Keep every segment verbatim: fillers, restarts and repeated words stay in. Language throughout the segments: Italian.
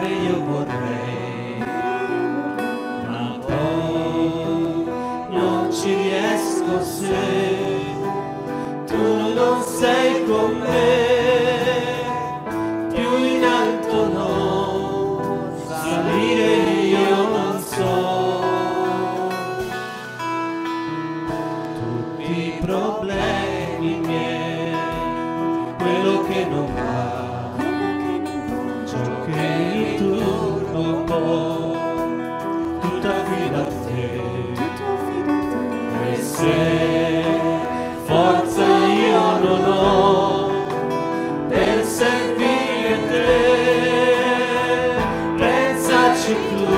fare io vorrei, ma poi non ci riesco se tu non sei con me. Più in alto no, salire io non so. Tutti i problemi miei, quello che non va, tutta fida a te, e se forza io non ho per servire te, pensaci tu,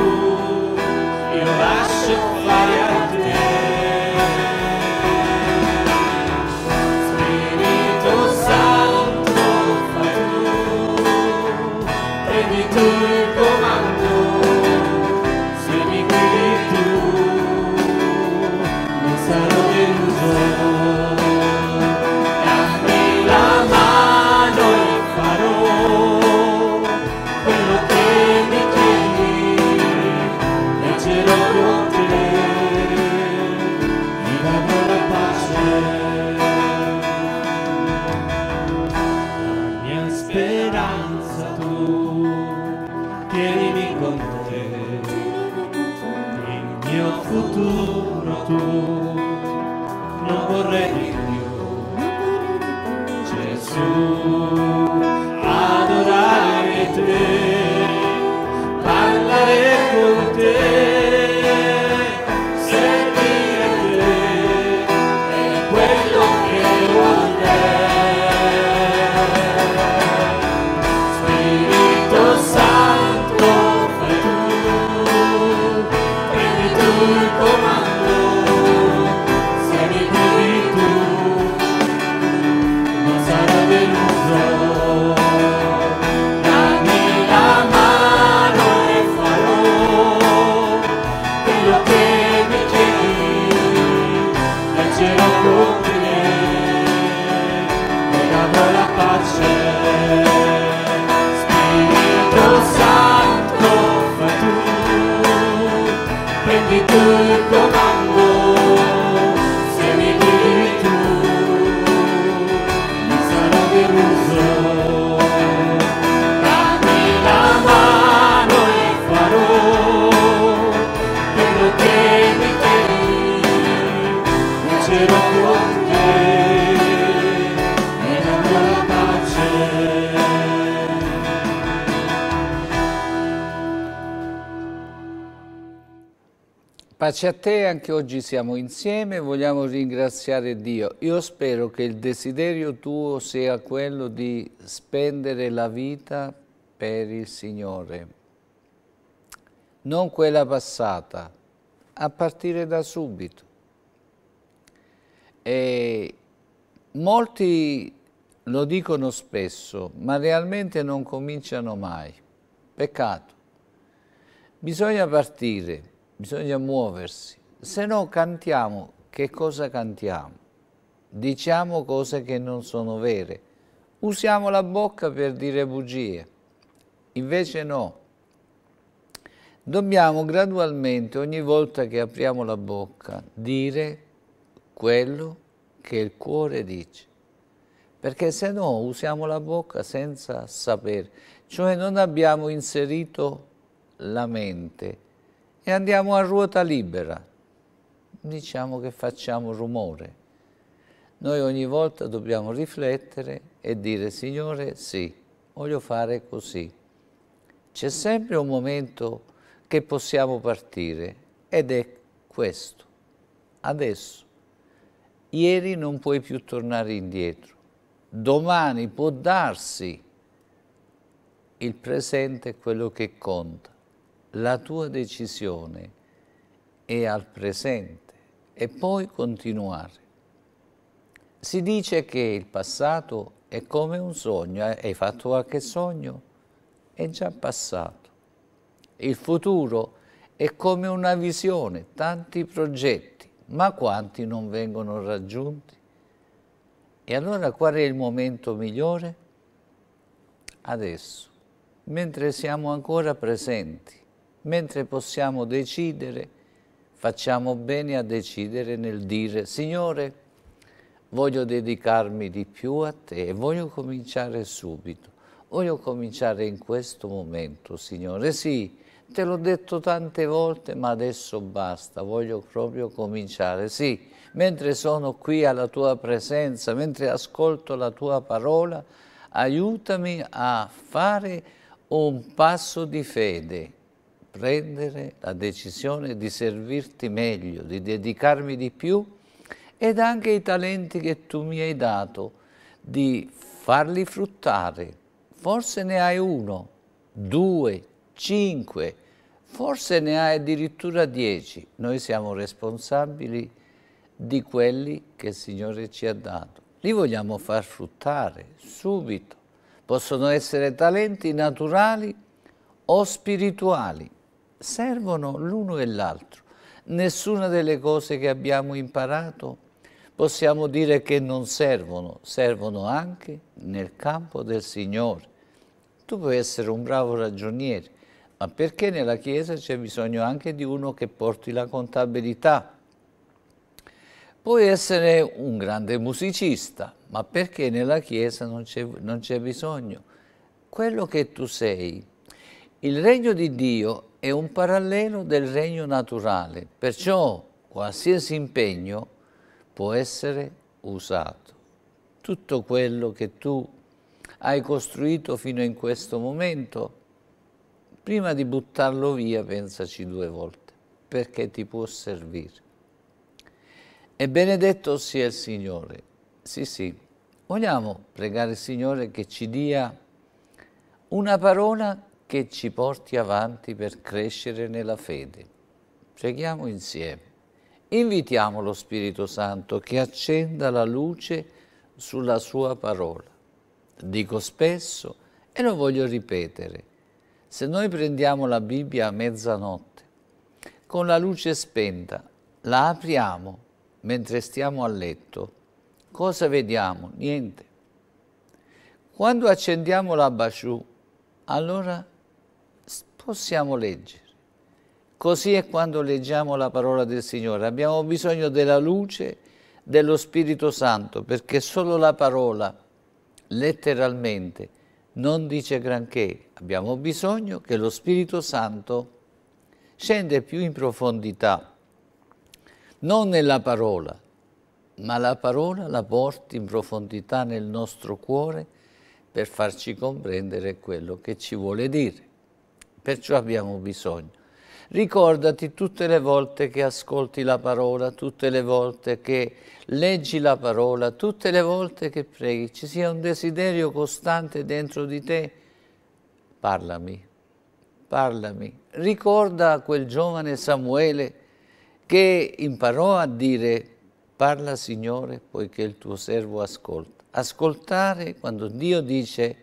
io lascio fare a te. Spirito Santo, fai tu, prendi tu il comando. Futuro tu, non vorrei di più, Gesù, adorare te, parlare con te. Pace a te, anche oggi siamo insieme e vogliamo ringraziare Dio. Io spero che il desiderio tuo sia quello di spendere la vita per il Signore, non quella passata, a partire da subito. E molti lo dicono spesso, ma realmente non cominciano mai. Peccato. Bisogna partire. Bisogna muoversi, se no cantiamo, che cosa cantiamo? Diciamo cose che non sono vere, usiamo la bocca per dire bugie, invece no. Dobbiamo gradualmente, ogni volta che apriamo la bocca, dire quello che il cuore dice, perché se no usiamo la bocca senza sapere, cioè non abbiamo inserito la mente. E andiamo a ruota libera, diciamo che facciamo rumore. Noi ogni volta dobbiamo riflettere e dire: Signore, sì, voglio fare così. C'è sempre un momento che possiamo partire ed è questo, adesso. Ieri non puoi più tornare indietro, domani può darsi. Il presente è quello che conta. La tua decisione è al presente e puoi continuare. Si dice che il passato è come un sogno, hai fatto qualche sogno, è già passato. Il futuro è come una visione, tanti progetti, ma quanti non vengono raggiunti? E allora qual è il momento migliore? Adesso. mentre siamo ancora presenti, mentre possiamo decidere, facciamo bene a decidere nel dire: Signore, voglio dedicarmi di più a Te e voglio cominciare subito, voglio cominciare in questo momento, Signore. Sì, Te l'ho detto tante volte, ma adesso basta, voglio proprio cominciare. Sì, mentre sono qui alla Tua presenza, mentre ascolto la Tua parola, aiutami a fare un passo di fede, prendere la decisione di servirti meglio, di dedicarmi di più, ed anche i talenti che Tu mi hai dato, di farli fruttare. Forse ne hai uno, due, cinque, forse ne hai addirittura dieci. Noi siamo responsabili di quelli che il Signore ci ha dato. Li vogliamo far fruttare subito. Possono essere talenti naturali o spirituali. Servono l'uno e l'altro. Nessuna delle cose che abbiamo imparato possiamo dire che non servono. Servono anche nel campo del Signore. Tu puoi essere un bravo ragioniere, ma perché nella Chiesa c'è bisogno anche di uno che porti la contabilità? Puoi essere un grande musicista, ma perché nella Chiesa non c'è bisogno? Quello che tu sei, il regno di Dio è un parallelo del regno naturale, perciò qualsiasi impegno può essere usato. Tutto quello che tu hai costruito fino in questo momento, prima di buttarlo via, pensaci due volte, perché ti può servire. E benedetto sia il Signore. Sì, sì, vogliamo pregare il Signore che ci dia una parola che ci porti avanti per crescere nella fede. Preghiamo insieme. Invitiamo lo Spirito Santo che accenda la luce sulla Sua parola. Dico spesso e lo voglio ripetere: se noi prendiamo la Bibbia a mezzanotte, con la luce spenta, la apriamo mentre stiamo a letto, cosa vediamo? Niente. Quando accendiamo la basciù, allora possiamo leggere. Così è quando leggiamo la parola del Signore. Abbiamo bisogno della luce dello Spirito Santo, perché solo la parola letteralmente non dice granché. Abbiamo bisogno che lo Spirito Santo scenda più in profondità, non nella parola, ma la parola la porti in profondità nel nostro cuore per farci comprendere quello che ci vuole dire. Perciò abbiamo bisogno. Ricordati tutte le volte che ascolti la parola, tutte le volte che leggi la parola, tutte le volte che preghi, ci sia un desiderio costante dentro di te. Parlami, parlami. Ricorda quel giovane Samuele che imparò a dire: parla, Signore, poiché il tuo servo ascolta. Ascoltare, quando Dio dice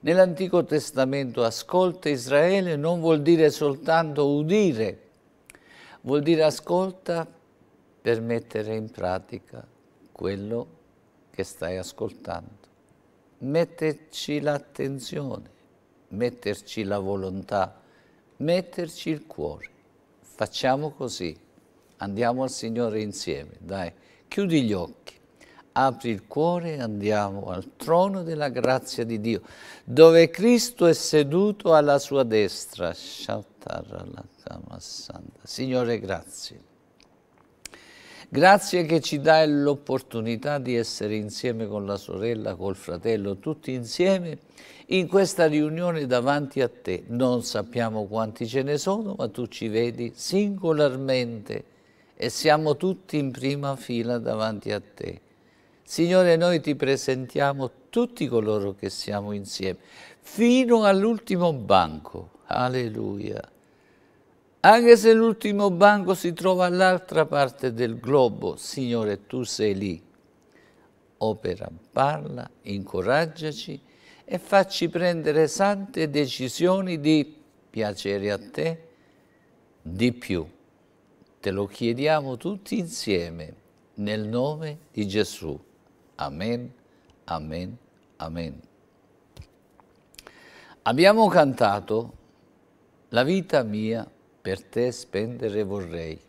nell'Antico Testamento ascolta Israele, non vuol dire soltanto udire, vuol dire ascolta per mettere in pratica quello che stai ascoltando. Metterci l'attenzione, metterci la volontà, metterci il cuore. Facciamo così, andiamo al Signore insieme, dai, chiudi gli occhi. Apri il cuore e andiamo al trono della grazia di Dio, dove Cristo è seduto alla sua destra. Signore, grazie. Grazie che ci dai l'opportunità di essere insieme con la sorella, col fratello, tutti insieme in questa riunione davanti a Te. Non sappiamo quanti ce ne sono, ma Tu ci vedi singolarmente e siamo tutti in prima fila davanti a Te. Signore, noi Ti presentiamo tutti coloro che siamo insieme, fino all'ultimo banco. Alleluia! Anche se l'ultimo banco si trova all'altra parte del globo, Signore, Tu sei lì. Opera, parla, incoraggiaci e facci prendere sante decisioni di piacere a Te di più. Te lo chiediamo tutti insieme, nel nome di Gesù. Amen, amen, amen. Abbiamo cantato "La vita mia per te spendere vorrei".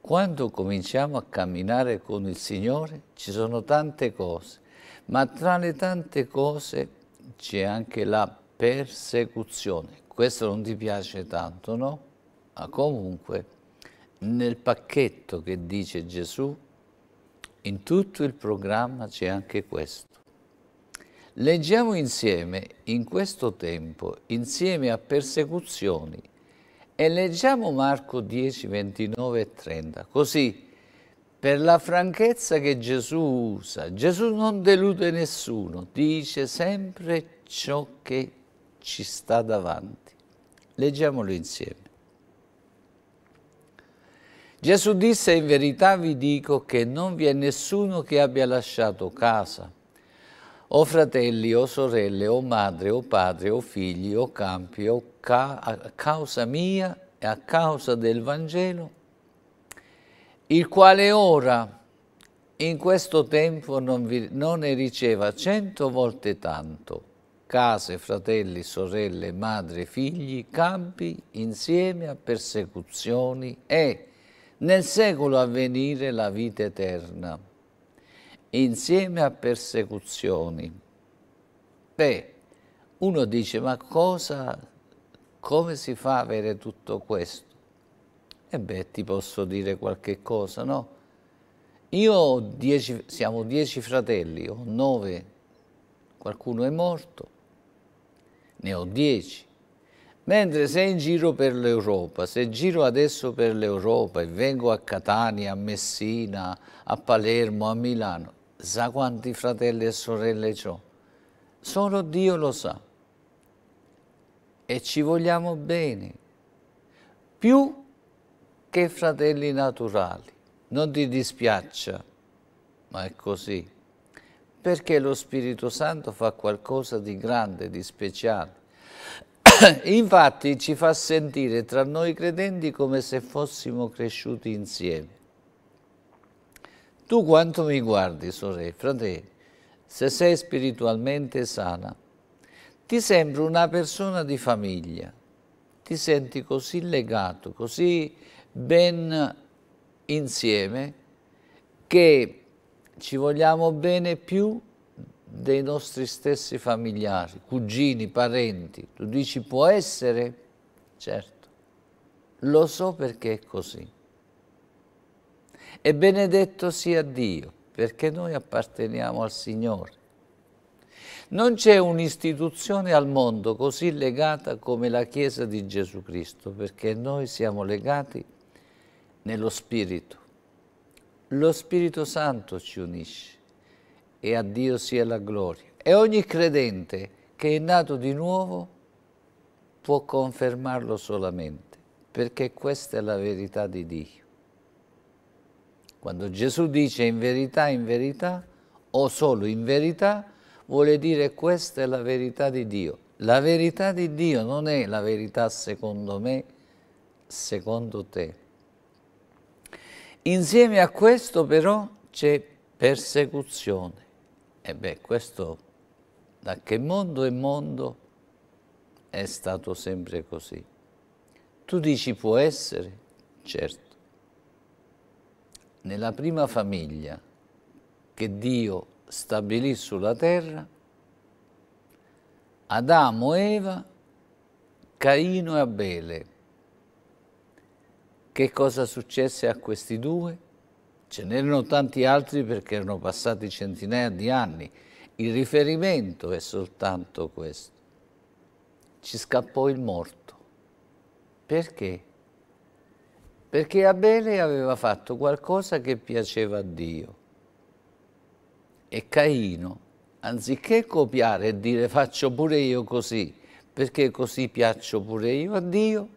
Quando cominciamo a camminare con il Signore ci sono tante cose, ma tra le tante cose c'è anche la persecuzione. Questo non ti piace tanto, no? Ma comunque nel pacchetto che dice Gesù, in tutto il programma c'è anche questo. Leggiamo insieme in questo tempo, insieme a persecuzioni, e leggiamo Marco dieci, ventinove e trenta. Così, per la franchezza che Gesù usa, Gesù non delude nessuno, dice sempre ciò che ci sta davanti. Leggiamolo insieme. Gesù disse: in verità vi dico che non vi è nessuno che abbia lasciato casa, o fratelli, o sorelle, o madre, o padre, o figli, o campi, o ca a causa mia e a causa del Vangelo, il quale ora, in questo tempo, non, vi, non ne riceva cento volte tanto, case, fratelli, sorelle, madre, figli, campi, insieme a persecuzioni, e nel secolo a venire la vita eterna. Insieme a persecuzioni. Beh, uno dice: ma cosa, come si fa a avere tutto questo? E beh, ti posso dire qualche cosa, no? Io ho dieci, siamo dieci fratelli, ho nove, qualcuno è morto, ne ho dieci. Mentre sei in giro per l'Europa, se giro adesso per l'Europa e vengo a Catania, a Messina, a Palermo, a Milano, sa quanti fratelli e sorelle ho? Solo Dio lo sa. E ci vogliamo bene, più che fratelli naturali. Non ti dispiaccia, ma è così. Perché lo Spirito Santo fa qualcosa di grande, di speciale. Infatti ci fa sentire tra noi credenti come se fossimo cresciuti insieme. Tu quanto mi guardi, sorella, fratello, se sei spiritualmente sana, ti sembra una persona di famiglia, ti senti così legato, così ben insieme, che ci vogliamo bene più dei nostri stessi familiari, cugini, parenti. Tu dici: può essere? Certo, lo so perché è così. E benedetto sia Dio, perché noi apparteniamo al Signore. Non c'è un'istituzione al mondo così legata come la Chiesa di Gesù Cristo, perché noi siamo legati nello Spirito. Lo Spirito Santo ci unisce. E a Dio sia la gloria. E ogni credente che è nato di nuovo può confermarlo solamente, perché questa è la verità di Dio. Quando Gesù dice in verità, in verità, o solo in verità, vuole dire questa è la verità di Dio. La verità di Dio non è la verità secondo me, secondo te. Insieme a questo però c'è persecuzione. E beh, questo da che mondo è mondo è stato sempre così. Tu dici: può essere? Certo. Nella prima famiglia che Dio stabilì sulla terra, Adamo, Eva, Caino e Abele, che cosa successe a questi due? Ce n'erano tanti altri perché erano passati centinaia di anni. Il riferimento è soltanto questo. Ci scappò il morto. Perché? Perché Abele aveva fatto qualcosa che piaceva a Dio. E Caino, anziché copiare e dire faccio pure io così, perché così piaccio pure io a Dio,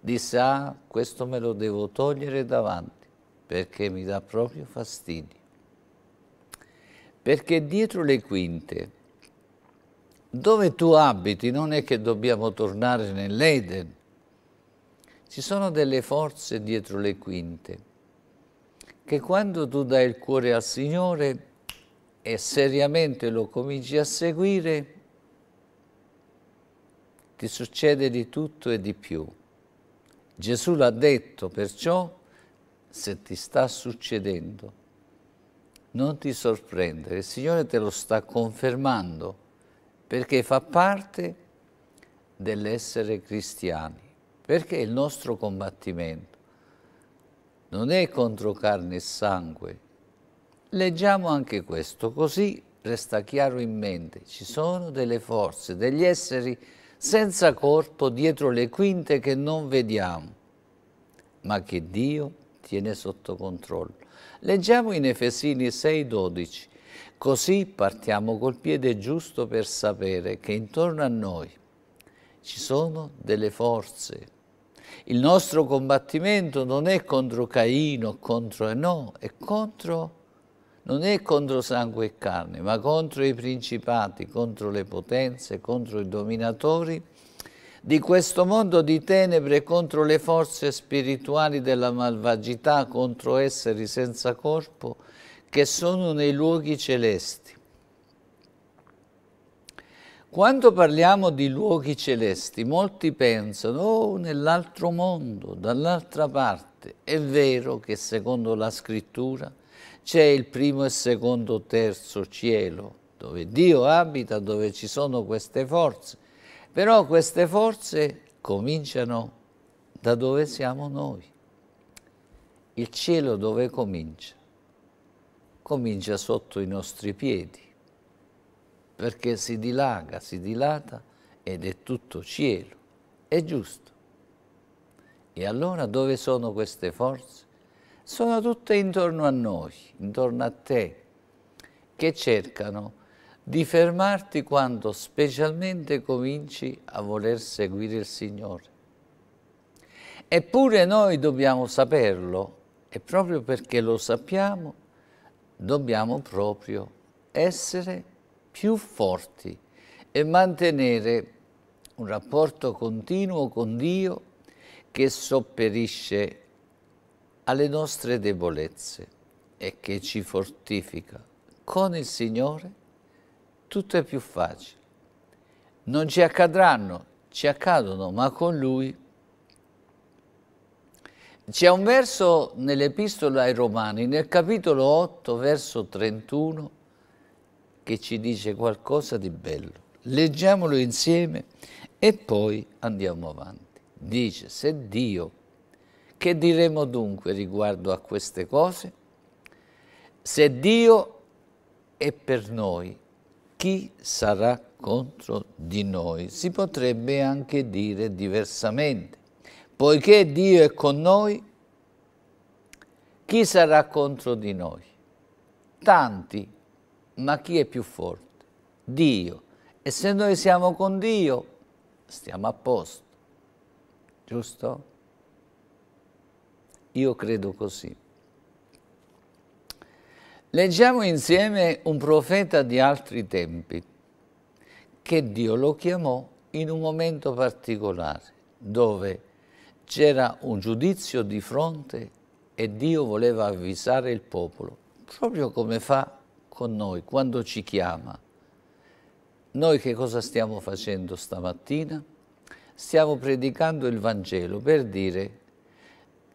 disse: ah, questo me lo devo togliere davanti, perché mi dà proprio fastidio. Perché dietro le quinte, dove tu abiti, non è che dobbiamo tornare nell'Eden. Ci sono delle forze dietro le quinte, che quando tu dai il cuore al Signore e seriamente lo cominci a seguire, ti succede di tutto e di più. Gesù l'ha detto, perciò se ti sta succedendo non ti sorprendere, il Signore te lo sta confermando perché fa parte dell'essere cristiani, perché il nostro combattimento non è contro carne e sangue. Leggiamo anche questo, così resta chiaro in mente, ci sono delle forze, degli esseri senza corpo dietro le quinte che non vediamo, ma che Dio tiene sotto controllo. Leggiamo in Efesini sei dodici, così partiamo col piede giusto per sapere che intorno a noi ci sono delle forze. Il nostro combattimento non è contro Caino, contro Enò, è contro, non è contro sangue e carne, ma contro i principati, contro le potenze, contro i dominatori di questo mondo di tenebre, contro le forze spirituali della malvagità, contro esseri senza corpo che sono nei luoghi celesti. Quando parliamo di luoghi celesti, molti pensano, oh, nell'altro mondo, dall'altra parte. È vero che secondo la Scrittura c'è il primo e secondo terzo cielo, dove Dio abita, dove ci sono queste forze. Però queste forze cominciano da dove siamo noi. Il cielo dove comincia? Comincia sotto i nostri piedi, perché si dilaga, si dilata ed è tutto cielo. È giusto. E allora dove sono queste forze? Sono tutte intorno a noi, intorno a te, che cercano di fermarti quando specialmente cominci a voler seguire il Signore. Eppure noi dobbiamo saperlo, e proprio perché lo sappiamo, dobbiamo proprio essere più forti e mantenere un rapporto continuo con Dio che sopperisce alle nostre debolezze e che ci fortifica. Con il Signore tutto è più facile, non ci accadranno, ci accadono, ma con Lui. C'è un verso nell'Epistola ai Romani, nel capitolo otto, verso trentuno, che ci dice qualcosa di bello. Leggiamolo insieme e poi andiamo avanti. Dice, se Dio, che diremo dunque riguardo a queste cose? Se Dio è per noi, chi sarà contro di noi? Si potrebbe anche dire diversamente. Poiché Dio è con noi, chi sarà contro di noi? Tanti, ma chi è più forte? Dio. E se noi siamo con Dio, stiamo a posto. Giusto? Io credo così. Leggiamo insieme un profeta di altri tempi, che Dio lo chiamò in un momento particolare, dove c'era un giudizio di fronte e Dio voleva avvisare il popolo, proprio come fa con noi, quando ci chiama. Noi che cosa stiamo facendo stamattina? Stiamo predicando il Vangelo per dire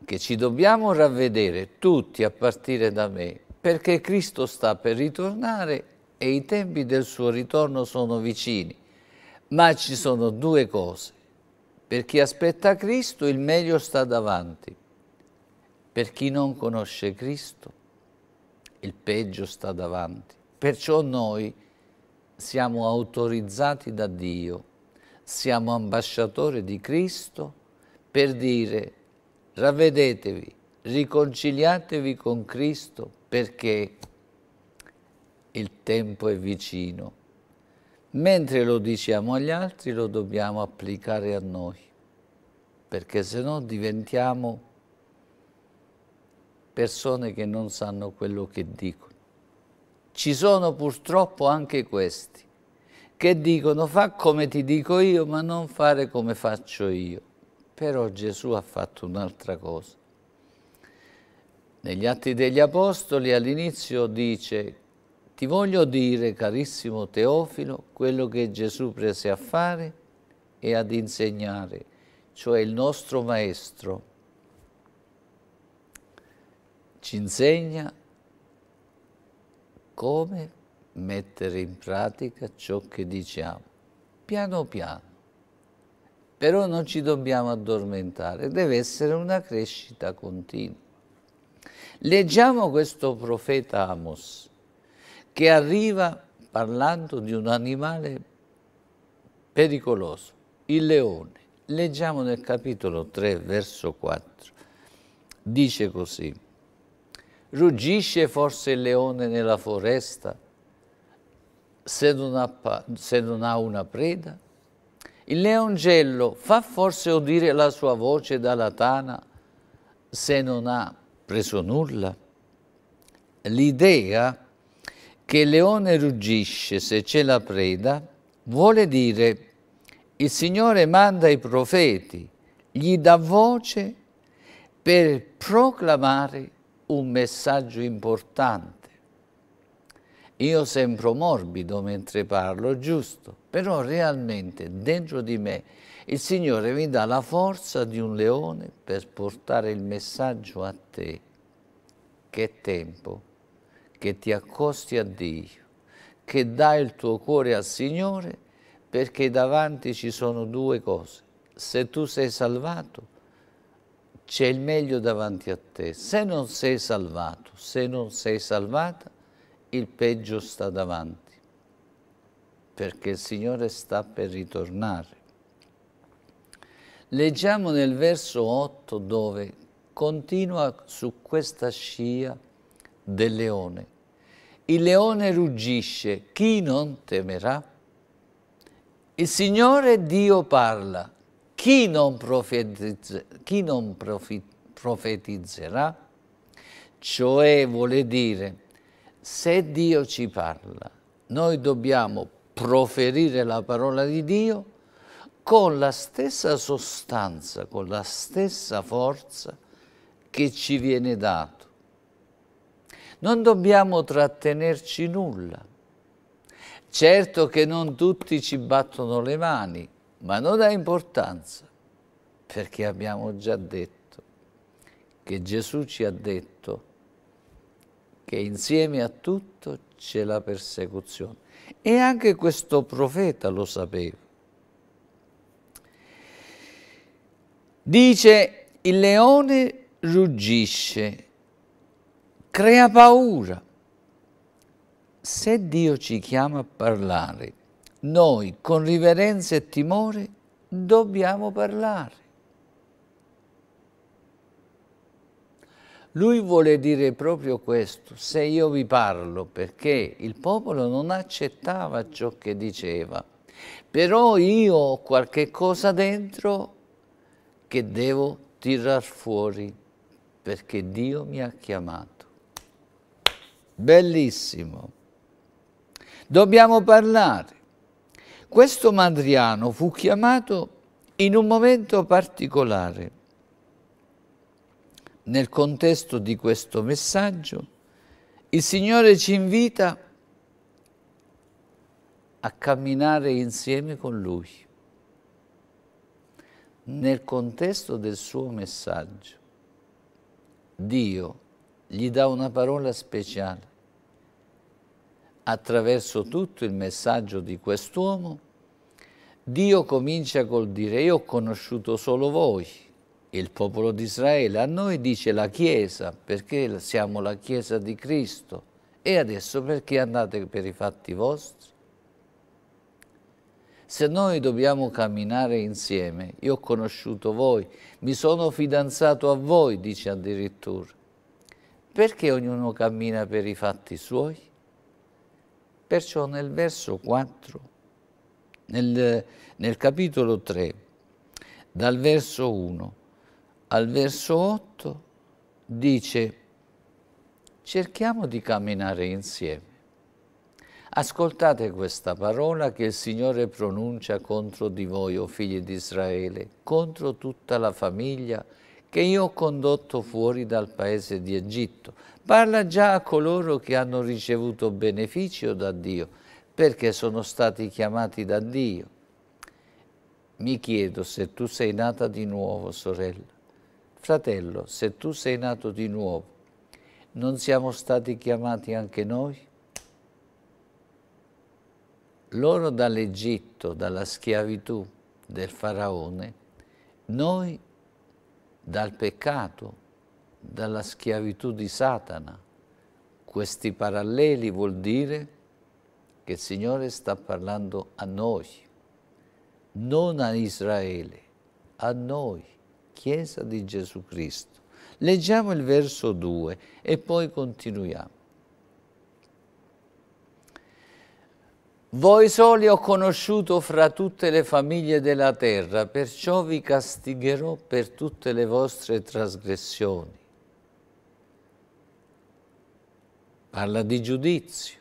che ci dobbiamo ravvedere tutti a partire da me, perché Cristo sta per ritornare e i tempi del suo ritorno sono vicini. Ma ci sono due cose. Per chi aspetta Cristo, il meglio sta davanti. Per chi non conosce Cristo, il peggio sta davanti. Perciò noi siamo autorizzati da Dio, siamo ambasciatori di Cristo per dire ravvedetevi, riconciliatevi con Cristo, perché il tempo è vicino. Mentre lo diciamo agli altri, lo dobbiamo applicare a noi, perché se no diventiamo persone che non sanno quello che dicono. Ci sono purtroppo anche questi, che dicono fa come ti dico io, ma non fare come faccio io. Però Gesù ha fatto un'altra cosa. Negli Atti degli Apostoli all'inizio dice, ti voglio dire, carissimo Teofilo, quello che Gesù prese a fare e ad insegnare, cioè il nostro Maestro ci insegna come mettere in pratica ciò che diciamo, piano piano. Però non ci dobbiamo addormentare, deve essere una crescita continua. Leggiamo questo profeta Amos, che arriva parlando di un animale pericoloso, il leone. Leggiamo nel capitolo tre, verso quattro. Dice così: ruggisce forse il leone nella foresta se non ha, se non ha una preda? Il leoncello fa forse udire la sua voce dalla tana se non ha preso nulla? L'idea che il leone ruggisce se c'è la preda vuole dire: il Signore manda i profeti, gli dà voce per proclamare un messaggio importante. Io sembro morbido mentre parlo, giusto, però realmente dentro di me il Signore mi dà la forza di un leone per portare il messaggio a te. Che è tempo che ti accosti a Dio, che dai il tuo cuore al Signore, perché davanti ci sono due cose. Se tu sei salvato, c'è il meglio davanti a te. Se non sei salvato, se non sei salvata, il peggio sta davanti, perché il Signore sta per ritornare. Leggiamo nel verso otto, dove continua su questa scia del leone. Il leone ruggisce, chi non temerà? Il Signore Dio parla, chi non profetizza, chi non profetizzerà? Cioè vuole dire: se Dio ci parla, noi dobbiamo proferire la parola di Dio con la stessa sostanza, con la stessa forza che ci viene dato. Non dobbiamo trattenerci nulla. Certo che non tutti ci battono le mani, ma non ha importanza, perché abbiamo già detto che Gesù ci ha detto che insieme a tutto c'è la persecuzione. E anche questo profeta lo sapeva. Dice: il leone ruggisce, crea paura. Se Dio ci chiama a parlare, noi con riverenza e timore dobbiamo parlare. Lui vuole dire proprio questo: se io vi parlo, perché il popolo non accettava ciò che diceva, però io ho qualche cosa dentro che devo tirar fuori, perché Dio mi ha chiamato. Bellissimo. Dobbiamo parlare. Questo mandriano fu chiamato in un momento particolare. Nel contesto di questo messaggio, il Signore ci invita a camminare insieme con Lui, nel contesto del suo messaggio. Dio gli dà una parola speciale. Attraverso tutto il messaggio di quest'uomo, Dio comincia col dire: io ho conosciuto solo voi, il popolo di Israele. A noi dice la Chiesa, perché siamo la Chiesa di Cristo. E adesso perché andate per i fatti vostri? Se noi dobbiamo camminare insieme, io ho conosciuto voi, mi sono fidanzato a voi, dice addirittura, perché ognuno cammina per i fatti suoi? Perciò nel verso quattro, nel, nel capitolo tre, dal verso uno, al verso otto dice: cerchiamo di camminare insieme. Ascoltate questa parola che il Signore pronuncia contro di voi, o figli di Israele, contro tutta la famiglia che io ho condotto fuori dal paese di Egitto. Parla già a coloro che hanno ricevuto beneficio da Dio, perché sono stati chiamati da Dio. Mi chiedo se tu sei nata di nuovo, sorella. Fratello, se tu sei nato di nuovo, non siamo stati chiamati anche noi? Loro dall'Egitto, dalla schiavitù del faraone, noi dal peccato, dalla schiavitù di Satana. Questi paralleli vuol dire che il Signore sta parlando a noi, non a Israele, a noi, Chiesa di Gesù Cristo. Leggiamo il verso due e poi continuiamo. Voi soli ho conosciuto fra tutte le famiglie della terra, perciò vi castigherò per tutte le vostre trasgressioni. Parla di giudizio.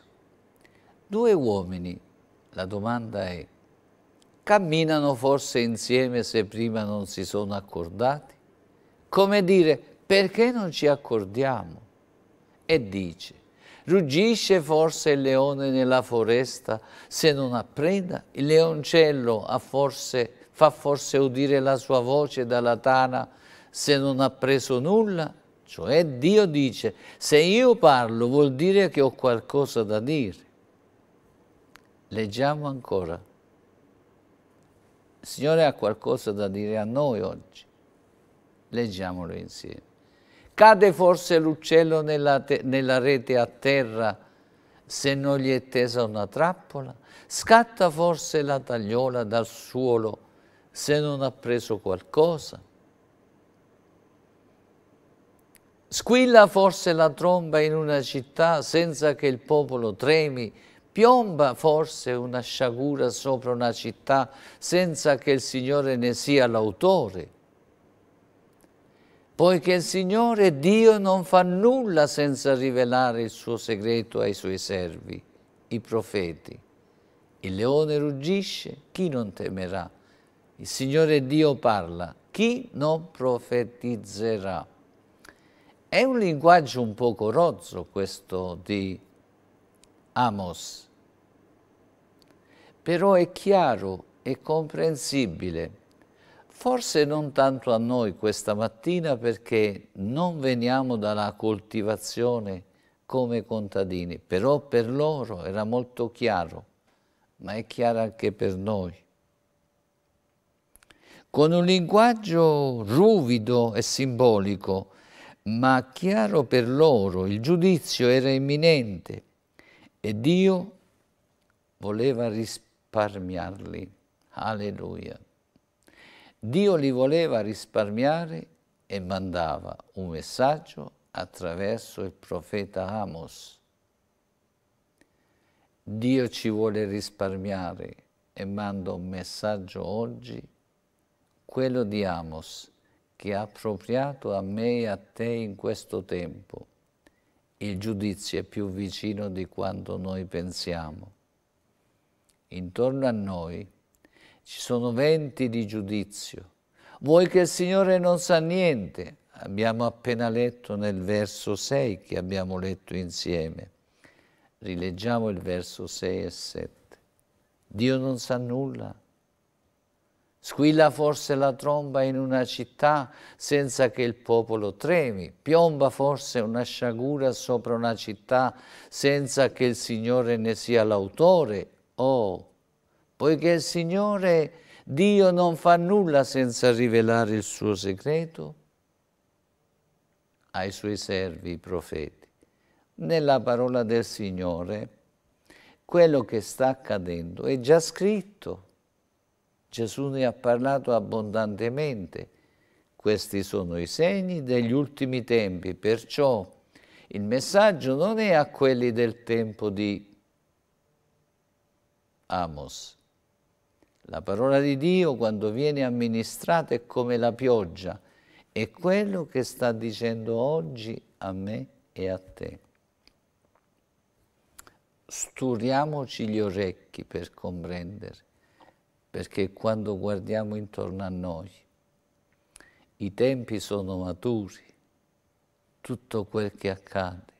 Due uomini, la domanda è, camminano forse insieme se prima non si sono accordati? Come dire, perché non ci accordiamo? E dice, ruggisce forse il leone nella foresta se non ha preda? Il leoncello ha forse, fa forse udire la sua voce dalla tana se non ha preso nulla? Cioè Dio dice, se io parlo vuol dire che ho qualcosa da dire. Leggiamo ancora. Il Signore ha qualcosa da dire a noi oggi. Leggiamolo insieme. Cade forse l'uccello nella, nella rete a terra se non gli è tesa una trappola? Scatta forse la tagliola dal suolo se non ha preso qualcosa? Squilla forse la tromba in una città senza che il popolo tremi? Piomba forse una sciagura sopra una città senza che il Signore ne sia l'autore? Poiché il Signore Dio non fa nulla senza rivelare il suo segreto ai suoi servi, i profeti. Il leone ruggisce, chi non temerà? Il Signore Dio parla, chi non profetizzerà? È un linguaggio un poco rozzo questo di Amos, però è chiaro e comprensibile. Forse non tanto a noi questa mattina perché non veniamo dalla coltivazione come contadini, però per loro era molto chiaro, ma è chiaro anche per noi. Con un linguaggio ruvido e simbolico, ma chiaro per loro, il giudizio era imminente e Dio voleva risparmiarli. Alleluia. Dio li voleva risparmiare e mandava un messaggio attraverso il profeta Amos. Dio ci vuole risparmiare e manda un messaggio oggi, quello di Amos, che ha appropriato a me e a te in questo tempo. Il giudizio è più vicino di quanto noi pensiamo. Intorno a noi ci sono venti di giudizio. Vuoi che il Signore non sa niente? Abbiamo appena letto nel verso sei che abbiamo letto insieme. Rileggiamo il verso sei e sette. Dio non sa nulla. Squilla forse la tromba in una città senza che il popolo tremi, piomba forse una sciagura sopra una città senza che il Signore ne sia l'autore. Oh, poiché il Signore Dio non fa nulla senza rivelare il suo segreto ai suoi servi, i profeti. Nella parola del Signore, quello che sta accadendo è già scritto. Gesù ne ha parlato abbondantemente. Questi sono i segni degli ultimi tempi, perciò il messaggio non è a quelli del tempo di Amos. La parola di Dio, quando viene amministrata, è come la pioggia, è quello che sta dicendo oggi a me e a te. Sturiamoci gli orecchi per comprendere. Perché quando guardiamo intorno a noi, i tempi sono maturi, tutto quel che accade.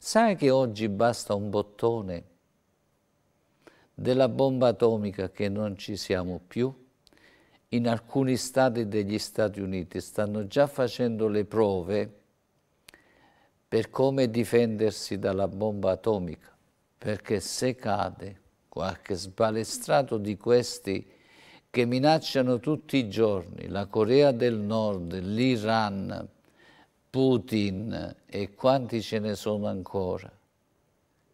Sai che oggi basta un bottone della bomba atomica che non ci siamo più? in alcuni stati degli Stati Uniti stanno già facendo le prove per come difendersi dalla bomba atomica, perché se cade qualche sbalestrato di questi che minacciano tutti i giorni la Corea del Nord, l'Iran, Putin e quanti ce ne sono ancora.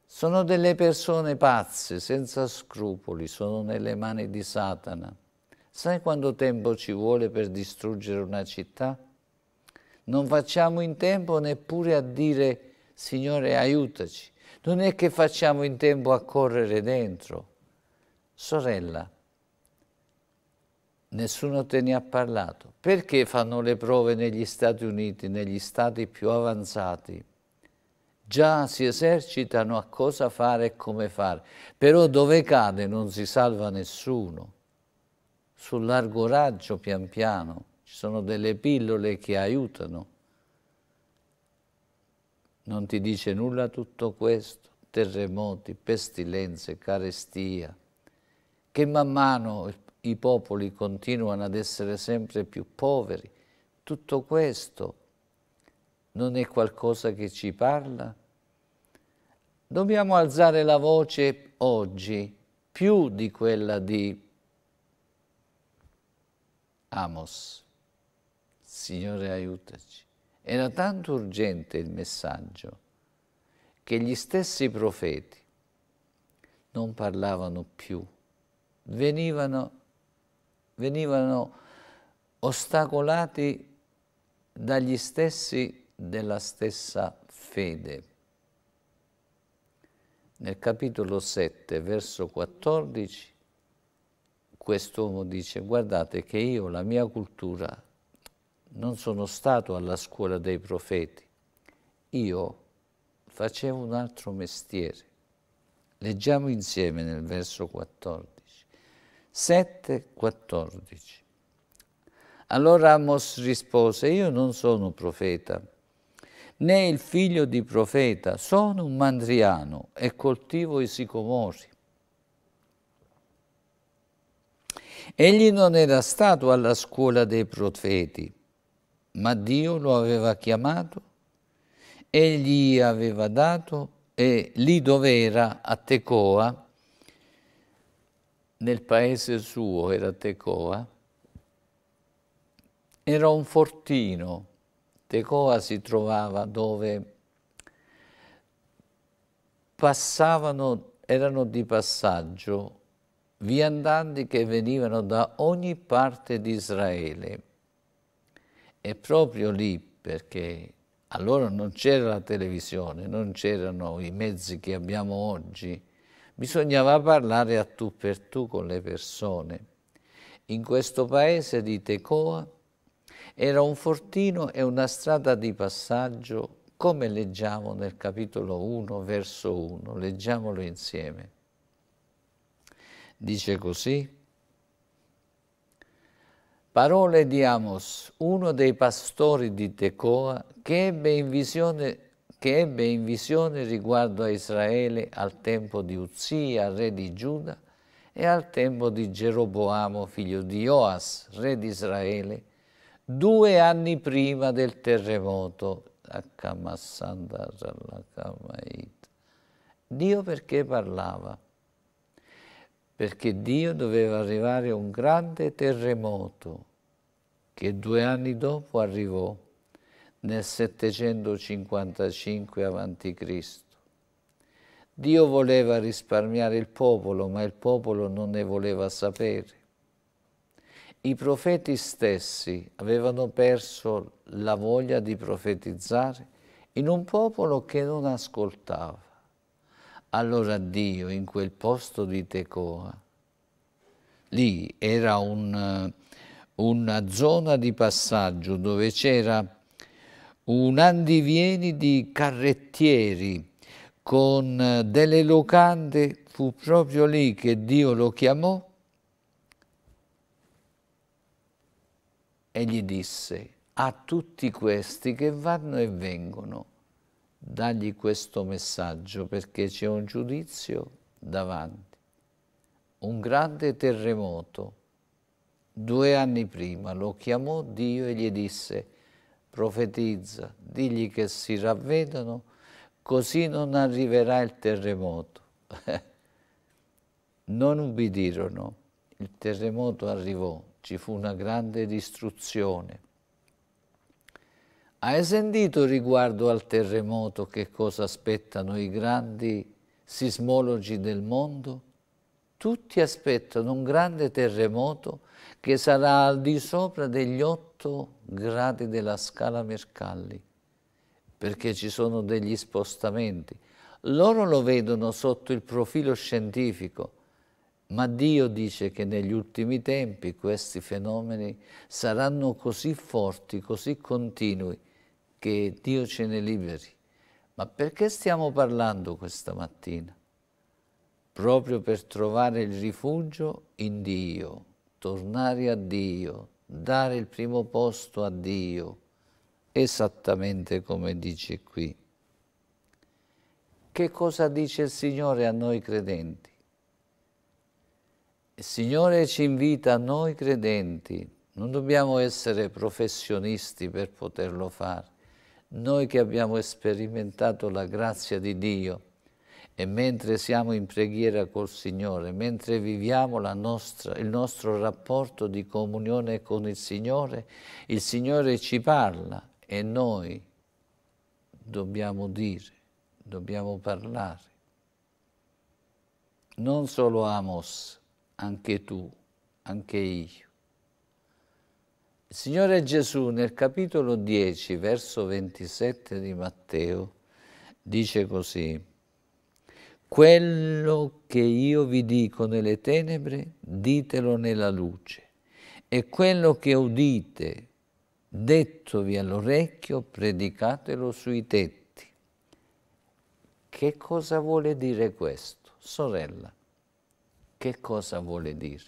Sono delle persone pazze, senza scrupoli, sono nelle mani di Satana. Sai quanto tempo ci vuole per distruggere una città? Non facciamo in tempo neppure a dire Signore aiutaci. Non è che facciamo in tempo a correre dentro. Sorella, nessuno te ne ha parlato. Perché fanno le prove negli Stati Uniti, negli stati più avanzati? Già si esercitano a cosa fare e come fare, però dove cade non si salva nessuno. Sul largo raggio, pian piano, ci sono delle pillole che aiutano. Non ti dice nulla tutto questo? Terremoti, pestilenze, carestia, che man mano i popoli continuano ad essere sempre più poveri. Tutto questo non è qualcosa che ci parla? Dobbiamo alzare la voce oggi più di quella di Amos. Signore aiutaci. Era tanto urgente il messaggio che gli stessi profeti non parlavano più, venivano venivano ostacolati dagli stessi della stessa fede. Nel capitolo sette, verso quattordici, quest'uomo dice: guardate che io, la mia cultura, non sono stato alla scuola dei profeti, io facevo un altro mestiere. Leggiamo insieme nel verso quattordici. sette, quattordici. Allora Amos rispose: io non sono profeta, né il figlio di profeta, sono un mandriano e coltivo i sicomori. Egli non era stato alla scuola dei profeti, ma Dio lo aveva chiamato e gli aveva dato, e lì dov'era, a Tecoa, nel paese suo era Tecoa, era un fortino. Tecoa si trovava dove passavano, erano di passaggio, viandanti che venivano da ogni parte di Israele. E proprio lì, perché allora non c'era la televisione, non c'erano i mezzi che abbiamo oggi, bisognava parlare a tu per tu con le persone. In questo paese di Tecoa era un fortino e una strada di passaggio, come leggiamo nel capitolo uno, verso uno. Leggiamolo insieme. Dice così: parole di Amos, uno dei pastori di Tecoa, che ebbe in visione che ebbe in visione riguardo a Israele al tempo di Uzia, re di Giuda, e al tempo di Geroboamo, figlio di Joas, re di Israele, due anni prima del terremoto. Dio perché parlava? Perché Dio doveva arrivare a un grande terremoto che due anni dopo arrivò, nel settecentocinquantacinque avanti Cristo Dio voleva risparmiare il popolo, ma il popolo non ne voleva sapere. I profeti stessi avevano perso la voglia di profetizzare in un popolo che non ascoltava. Allora Dio, in quel posto di Tecoa, lì era un, una zona di passaggio dove c'era un andivieni di carrettieri con delle locande, fu proprio lì che Dio lo chiamò e gli disse: a tutti questi che vanno e vengono, dagli questo messaggio, perché c'è un giudizio davanti, un grande terremoto Due anni prima lo chiamò Dio e gli disse: profetizza, digli che si ravvedono, così non arriverà il terremoto. Non ubbidirono, il terremoto arrivò, ci fu una grande distruzione. Hai sentito riguardo al terremoto che cosa aspettano i grandi sismologi del mondo? Tutti aspettano un grande terremoto che sarà al di sopra degli otto gradi della scala Mercalli, perché ci sono degli spostamenti. Loro lo vedono sotto il profilo scientifico, ma Dio dice che negli ultimi tempi questi fenomeni saranno così forti, così continui, che Dio ce ne liberi. Ma perché stiamo parlando questa mattina? Proprio per trovare il rifugio in Dio, tornare a Dio, dare il primo posto a Dio, esattamente come dice qui. Che cosa dice il Signore a noi credenti? Il Signore ci invita a noi credenti, non dobbiamo essere professionisti per poterlo fare, noi che abbiamo sperimentato la grazia di Dio. E mentre siamo in preghiera col Signore, mentre viviamo la nostra, il nostro rapporto di comunione con il Signore, il Signore ci parla e noi dobbiamo dire, dobbiamo parlare. Non solo Amos, anche tu, anche io. Il Signore Gesù nel capitolo dieci, verso ventisette di Matteo, dice così: quello che io vi dico nelle tenebre, ditelo nella luce, e quello che udite, dettovi all'orecchio, predicatelo sui tetti. Che cosa vuole dire questo? Sorella, che cosa vuole dire?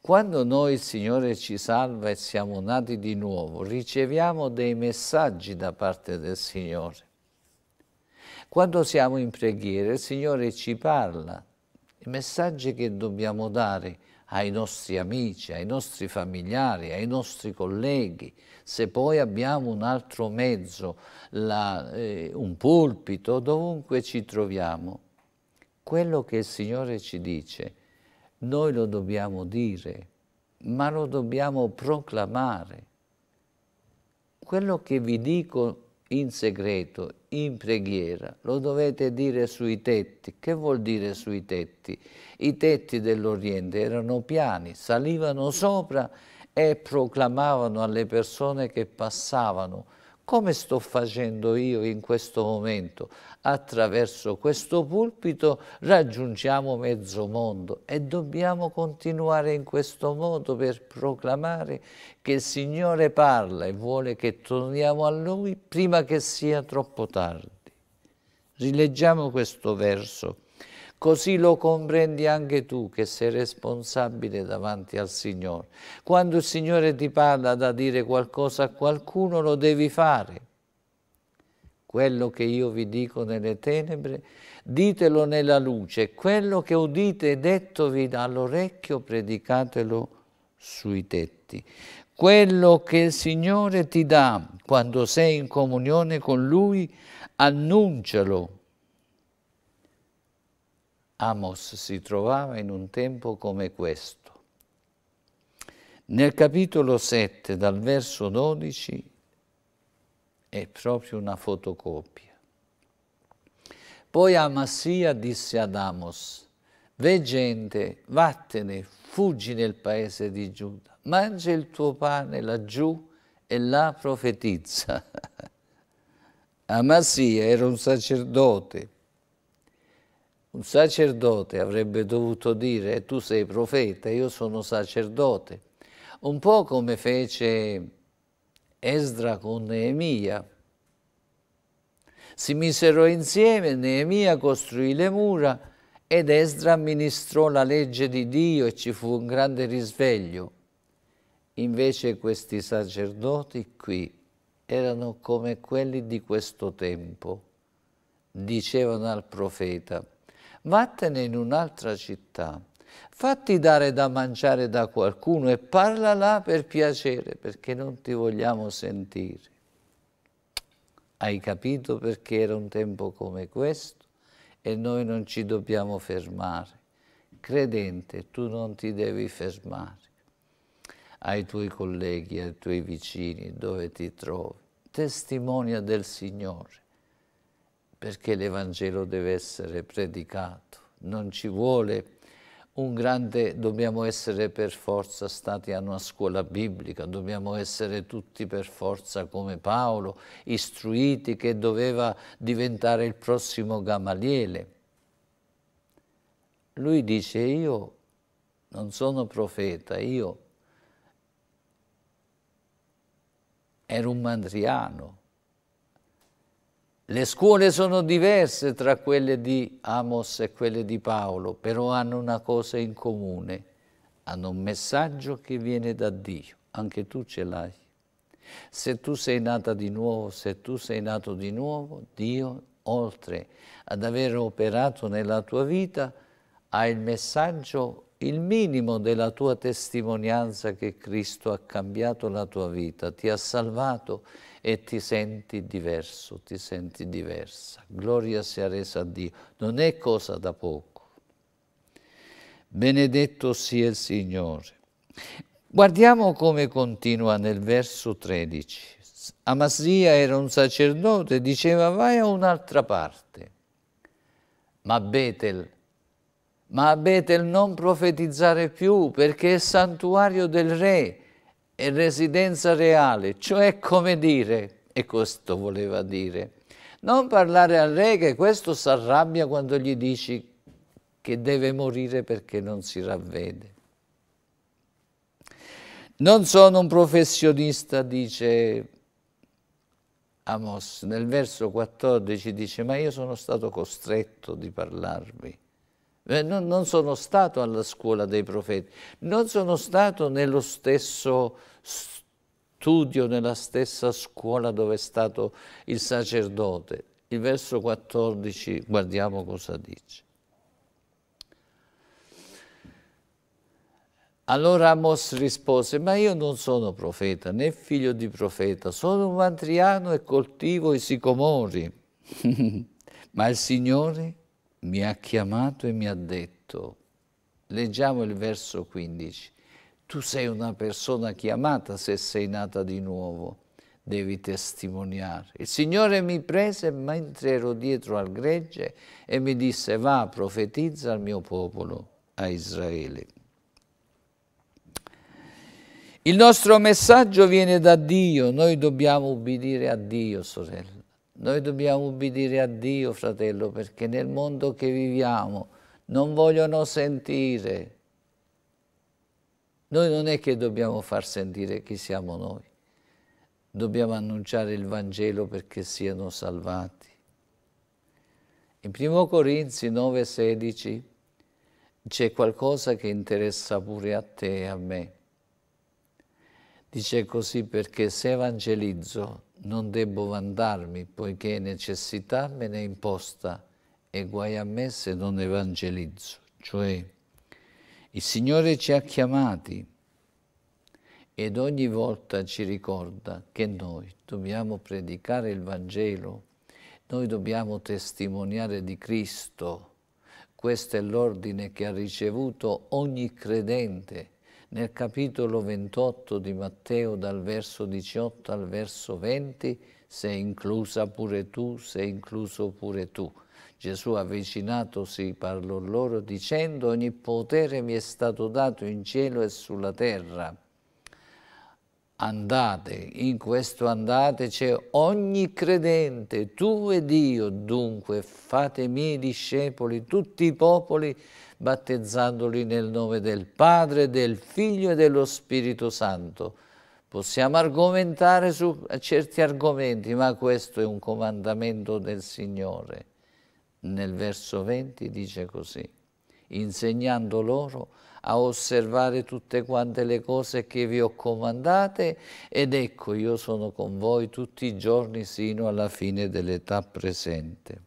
Quando noi il Signore ci salva e siamo nati di nuovo, riceviamo dei messaggi da parte del Signore. Quando siamo in preghiera, il Signore ci parla, i messaggi che dobbiamo dare ai nostri amici, ai nostri familiari, ai nostri colleghi. Se poi abbiamo un altro mezzo, la, eh, un pulpito, dovunque ci troviamo, quello che il Signore ci dice, noi lo dobbiamo dire, ma lo dobbiamo proclamare. Quello che vi dico in segreto, in preghiera, lo dovete dire sui tetti. Che vuol dire sui tetti? I tetti dell'Oriente erano piani, salivano sopra e proclamavano alle persone che passavano, come sto facendo io in questo momento, attraverso questo pulpito raggiungiamo mezzo mondo. E dobbiamo continuare in questo modo per proclamare che il Signore parla e vuole che torniamo a Lui prima che sia troppo tardi. Rileggiamo questo verso, così lo comprendi anche tu che sei responsabile davanti al Signore. Quando il Signore ti parla da dire qualcosa a qualcuno, lo devi fare. Quello che io vi dico nelle tenebre, ditelo nella luce. Quello che udite, dettovi dall'orecchio, predicatelo sui tetti. Quello che il Signore ti dà quando sei in comunione con Lui, annuncialo. Amos si trovava in un tempo come questo. Nel capitolo sette, dal verso dodici, è proprio una fotocopia. Poi Amasia disse ad Amos: «Ve gente, vattene, fuggi nel paese di Giuda, mangia il tuo pane laggiù e là profetizza». Amasia era un sacerdote. Un sacerdote avrebbe dovuto dire: tu sei profeta, io sono sacerdote. Un po' come fece Esdra con Neemia. Si misero insieme, Neemia costruì le mura ed Esdra amministrò la legge di Dio e ci fu un grande risveglio. Invece questi sacerdoti qui erano come quelli di questo tempo. Dicevano al profeta: vattene in un'altra città, fatti dare da mangiare da qualcuno e parla là per piacere, perché non ti vogliamo sentire. Hai capito perché era un tempo come questo e noi non ci dobbiamo fermare. Credente, tu non ti devi fermare. Ai tuoi colleghi, ai tuoi vicini, dove ti trovi, testimonia del Signore, perché l'Evangelo deve essere predicato. Non ci vuole un grande, dobbiamo essere per forza stati a una scuola biblica, dobbiamo essere tutti per forza come Paolo, istruiti, che doveva diventare il prossimo Gamaliele. Lui dice: io non sono profeta, io ero un mandriano. Le scuole sono diverse tra quelle di Amos e quelle di Paolo, però hanno una cosa in comune, hanno un messaggio che viene da Dio, anche tu ce l'hai. Se tu sei nata di nuovo, se tu sei nato di nuovo, Dio, oltre ad aver operato nella tua vita, ha il messaggio, il minimo della tua testimonianza, che Cristo ha cambiato la tua vita, ti ha salvato e ti senti diverso, ti senti diversa. Gloria sia resa a Dio. Non è cosa da poco. Benedetto sia il Signore. Guardiamo come continua nel verso tredici. Amasia era un sacerdote, diceva: vai a un'altra parte. Ma Betel, ma a Betel non profetizzare più, perché è santuario del re, è residenza reale, cioè, come dire, e questo voleva dire, non parlare al re, che questo si arrabbia quando gli dici che deve morire perché non si ravvede. Non sono un professionista, dice Amos, nel verso quattordici dice: ma io sono stato costretto di parlarvi. Non sono stato alla scuola dei profeti, non sono stato nello stesso studio, nella stessa scuola dove è stato il sacerdote. Il verso quattordici, guardiamo cosa dice. Allora Amos rispose: ma io non sono profeta, né figlio di profeta, sono un mandriano e coltivo i sicomori. Ma il Signore mi ha chiamato e mi ha detto, leggiamo il verso quindici, tu sei una persona chiamata, se sei nata di nuovo, devi testimoniare. Il Signore mi prese mentre ero dietro al gregge e mi disse: va, profetizza al mio popolo, a Israele. Il nostro messaggio viene da Dio, noi dobbiamo ubbidire a Dio, sorella. Noi dobbiamo ubbidire a Dio, fratello, perché nel mondo che viviamo non vogliono sentire. Noi non è che dobbiamo far sentire chi siamo noi. Dobbiamo annunciare il Vangelo perché siano salvati. In primo Corinzi nove sedici c'è qualcosa che interessa pure a te e a me. Dice così: perché se evangelizzo non debbo vantarmi, poiché necessità me ne è imposta, e guai a me se non evangelizzo. Cioè, il Signore ci ha chiamati ed ogni volta ci ricorda che noi dobbiamo predicare il Vangelo, noi dobbiamo testimoniare di Cristo. Questo è l'ordine che ha ricevuto ogni credente. Nel capitolo ventotto di Matteo, dal verso diciotto al verso venti, sei inclusa pure tu, sei incluso pure tu. Gesù, avvicinatosi, parlò loro dicendo: ogni potere mi è stato dato in cielo e sulla terra. Andate, in questo andate c'è ogni credente, tu ed io, dunque fate miei discepoli tutti i popoli, battezzandoli nel nome del Padre, del Figlio e dello Spirito Santo. Possiamo argomentare su certi argomenti, ma questo è un comandamento del Signore. Nel verso venti dice così: insegnando loro a osservare tutte quante le cose che vi ho comandate, ed ecco, io sono con voi tutti i giorni sino alla fine dell'età presente.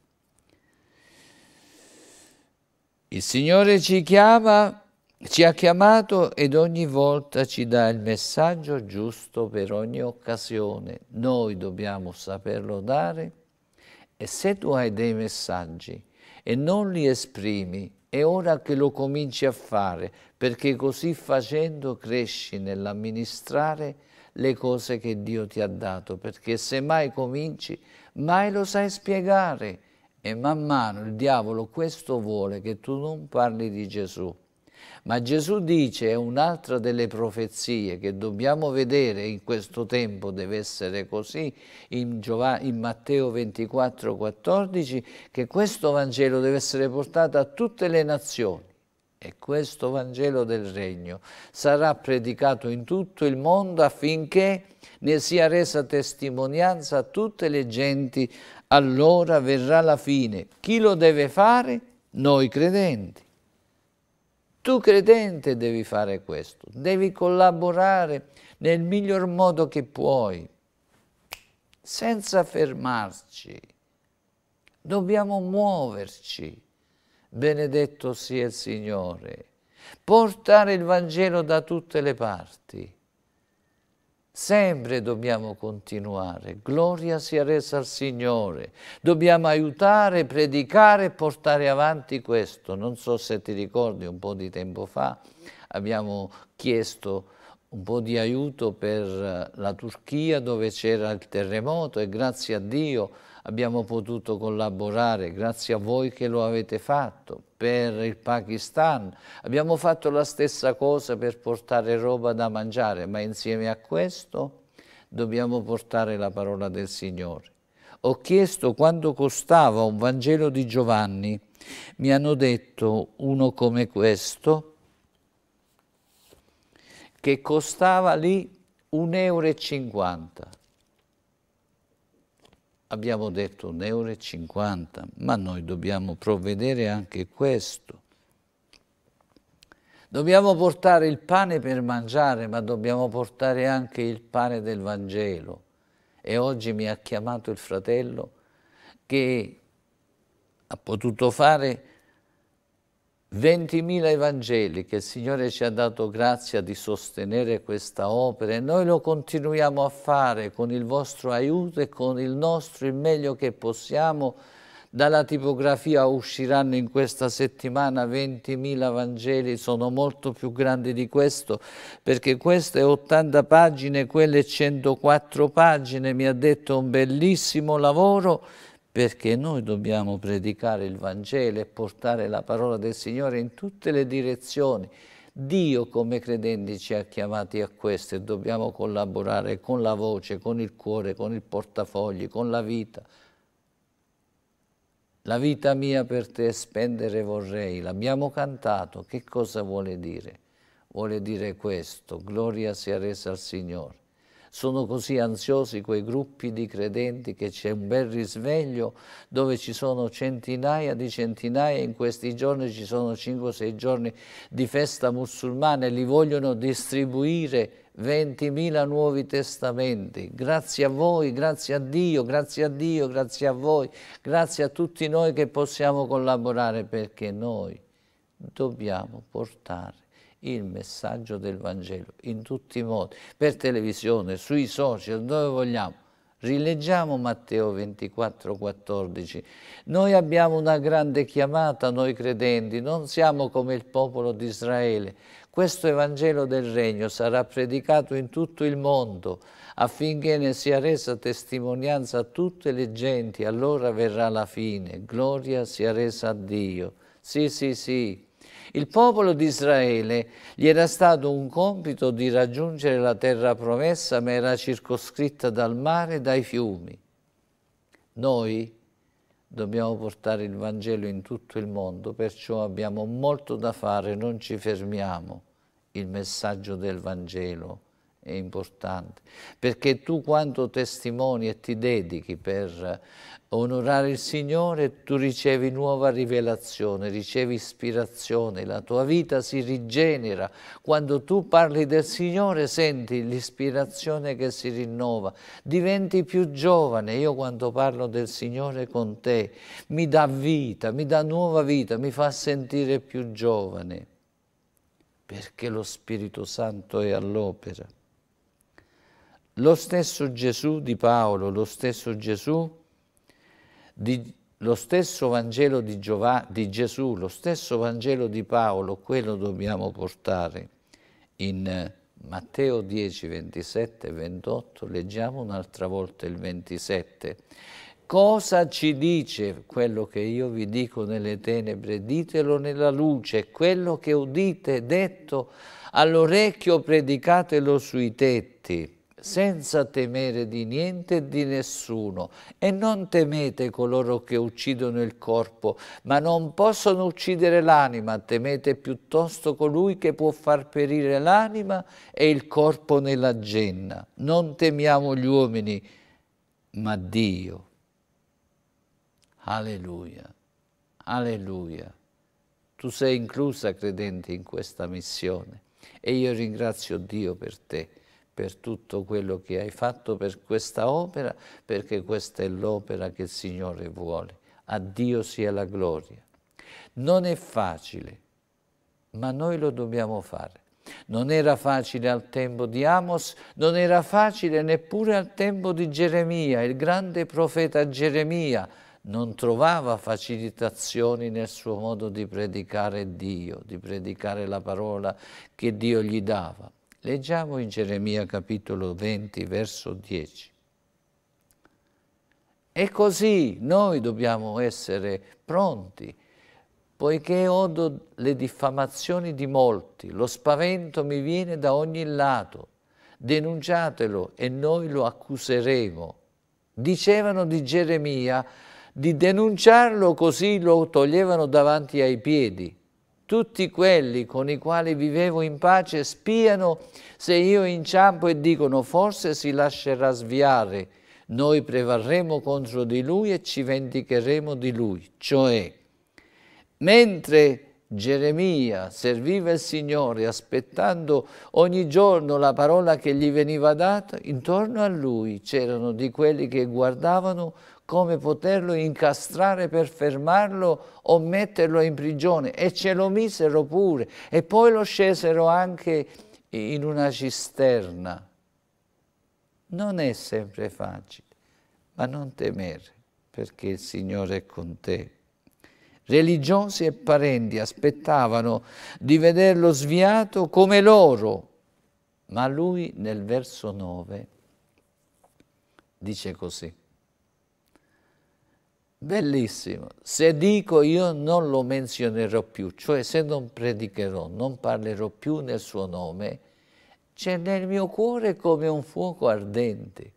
Il Signore ci chiama Ci ha chiamato ed ogni volta ci dà il messaggio giusto per ogni occasione. Noi dobbiamo saperlo dare, e se tu hai dei messaggi e non li esprimi, è ora che lo cominci a fare, perché così facendo cresci nell'amministrare le cose che Dio ti ha dato, perché se mai cominci, mai lo sai spiegare. E man mano il diavolo questo vuole, che tu non parli di Gesù. Ma Gesù dice, è un'altra delle profezie che dobbiamo vedere in questo tempo, deve essere così, in, Giovanni, in Matteo ventiquattro, quattordici, che questo Vangelo deve essere portato a tutte le nazioni, e questo Vangelo del Regno sarà predicato in tutto il mondo affinché ne sia resa testimonianza a tutte le genti. Allora verrà la fine. Chi lo deve fare? Noi credenti. Tu credente devi fare questo, devi collaborare nel miglior modo che puoi, senza fermarci. Dobbiamo muoverci, benedetto sia il Signore, portare il Vangelo da tutte le parti. Sempre dobbiamo continuare, gloria sia resa al Signore, dobbiamo aiutare, predicare e portare avanti questo. Non so se ti ricordi, un po' di tempo fa abbiamo chiesto un po' di aiuto per la Turchia dove c'era il terremoto, e grazie a Dio abbiamo potuto collaborare, grazie a voi che lo avete fatto. Per il Pakistan abbiamo fatto la stessa cosa per portare roba da mangiare, ma insieme a questo dobbiamo portare la parola del Signore. Ho chiesto quanto costava un Vangelo di Giovanni, mi hanno detto uno come questo, che costava lì un euro e cinquanta. Abbiamo detto un euro e cinquanta, ma noi dobbiamo provvedere anche questo. Dobbiamo portare il pane per mangiare, ma dobbiamo portare anche il pane del Vangelo. E oggi mi ha chiamato il fratello che ha potuto fare ventimila Vangeli, che il Signore ci ha dato grazia di sostenere questa opera, e noi lo continuiamo a fare con il vostro aiuto e con il nostro, il meglio che possiamo. Dalla tipografia usciranno in questa settimana ventimila Vangeli, sono molto più grandi di questo, perché queste ottanta pagine, quelle centoquattro pagine, mi ha detto un bellissimo lavoro, perché noi dobbiamo predicare il Vangelo e portare la parola del Signore in tutte le direzioni. Dio come credenti ci ha chiamati a questo, e dobbiamo collaborare con la voce, con il cuore, con il portafogli, con la vita. La vita mia per te spendere vorrei, l'abbiamo cantato. Che cosa vuole dire? Vuole dire questo, gloria sia resa al Signore. Sono così ansiosi quei gruppi di credenti che c'è un bel risveglio, dove ci sono centinaia di centinaia, in questi giorni ci sono cinque o sei giorni di festa musulmana, e li vogliono distribuire ventimila nuovi testamenti. Grazie a voi, grazie a Dio, grazie a Dio, grazie a voi, grazie a tutti noi che possiamo collaborare, perché noi dobbiamo portare il messaggio del Vangelo in tutti i modi, per televisione, sui social, dove vogliamo. Rileggiamo Matteo ventiquattro, quattordici. Noi abbiamo una grande chiamata, noi credenti, non siamo come il popolo di Israele. Questo Evangelo del Regno sarà predicato in tutto il mondo affinché ne sia resa testimonianza a tutte le genti, allora verrà la fine. Gloria sia resa a Dio. Sì, sì, sì. Il popolo di Israele gli era stato un compito di raggiungere la terra promessa, ma era circoscritta dal mare e dai fiumi. Noi dobbiamo portare il Vangelo in tutto il mondo, perciò abbiamo molto da fare, non ci fermiamo. Il messaggio del Vangelo è importante, perché tu quando testimoni e ti dedichi per onorare il Signore, tu ricevi nuova rivelazione, ricevi ispirazione, la tua vita si rigenera. Quando tu parli del Signore senti l'ispirazione che si rinnova, diventi più giovane. Io quando parlo del Signore con te mi dà vita, mi dà nuova vita, mi fa sentire più giovane. perché lo Spirito Santo è all'opera. Lo stesso Gesù di Paolo, lo stesso Gesù di, lo stesso Vangelo di, Giova, di Gesù, lo stesso Vangelo di Paolo, quello dobbiamo portare. In Matteo dieci, ventisette e ventotto, leggiamo un'altra volta il ventisette. Cosa ci dice quello che io vi dico nelle tenebre? Ditelo nella luce. Quello che udite detto all'orecchio, predicatelo sui tetti, senza temere di niente e di nessuno. E non temete coloro che uccidono il corpo, ma non possono uccidere l'anima. Temete piuttosto colui che può far perire l'anima e il corpo nella genna. Non temiamo gli uomini, ma Dio. Alleluia, alleluia. Tu sei inclusa, credente, in questa missione, e io ringrazio Dio per te, per tutto quello che hai fatto per questa opera, perché questa è l'opera che il Signore vuole. A Dio sia la gloria. Non è facile, ma noi lo dobbiamo fare. Non era facile al tempo di Amos, non era facile neppure al tempo di Geremia. Il grande profeta Geremia non trovava facilitazioni nel suo modo di predicare Dio, di predicare la parola che Dio gli dava. Leggiamo in Geremia capitolo venti, verso dieci. E così noi dobbiamo essere pronti, poiché odo le diffamazioni di molti, lo spavento mi viene da ogni lato, denunciatelo e noi lo accuseremo. Dicevano di Geremia di denunciarlo, così lo toglievano davanti ai piedi. Tutti quelli con i quali vivevo in pace spiano se io inciampo e dicono: forse si lascerà sviare, noi prevarremo contro di lui e ci vendicheremo di lui. Cioè, mentre Geremia serviva il Signore aspettando ogni giorno la parola che gli veniva data, intorno a lui c'erano di quelli che guardavano come poterlo incastrare per fermarlo o metterlo in prigione, e ce lo misero pure, e poi lo scesero anche in una cisterna. Non è sempre facile, ma non temere, perché il Signore è con te. Religiosi e parenti aspettavano di vederlo sviato come loro, ma lui nel verso nove dice così. Bellissimo, se dico io non lo menzionerò più, cioè se non predicherò, non parlerò più nel suo nome, c'è nel mio cuore come un fuoco ardente,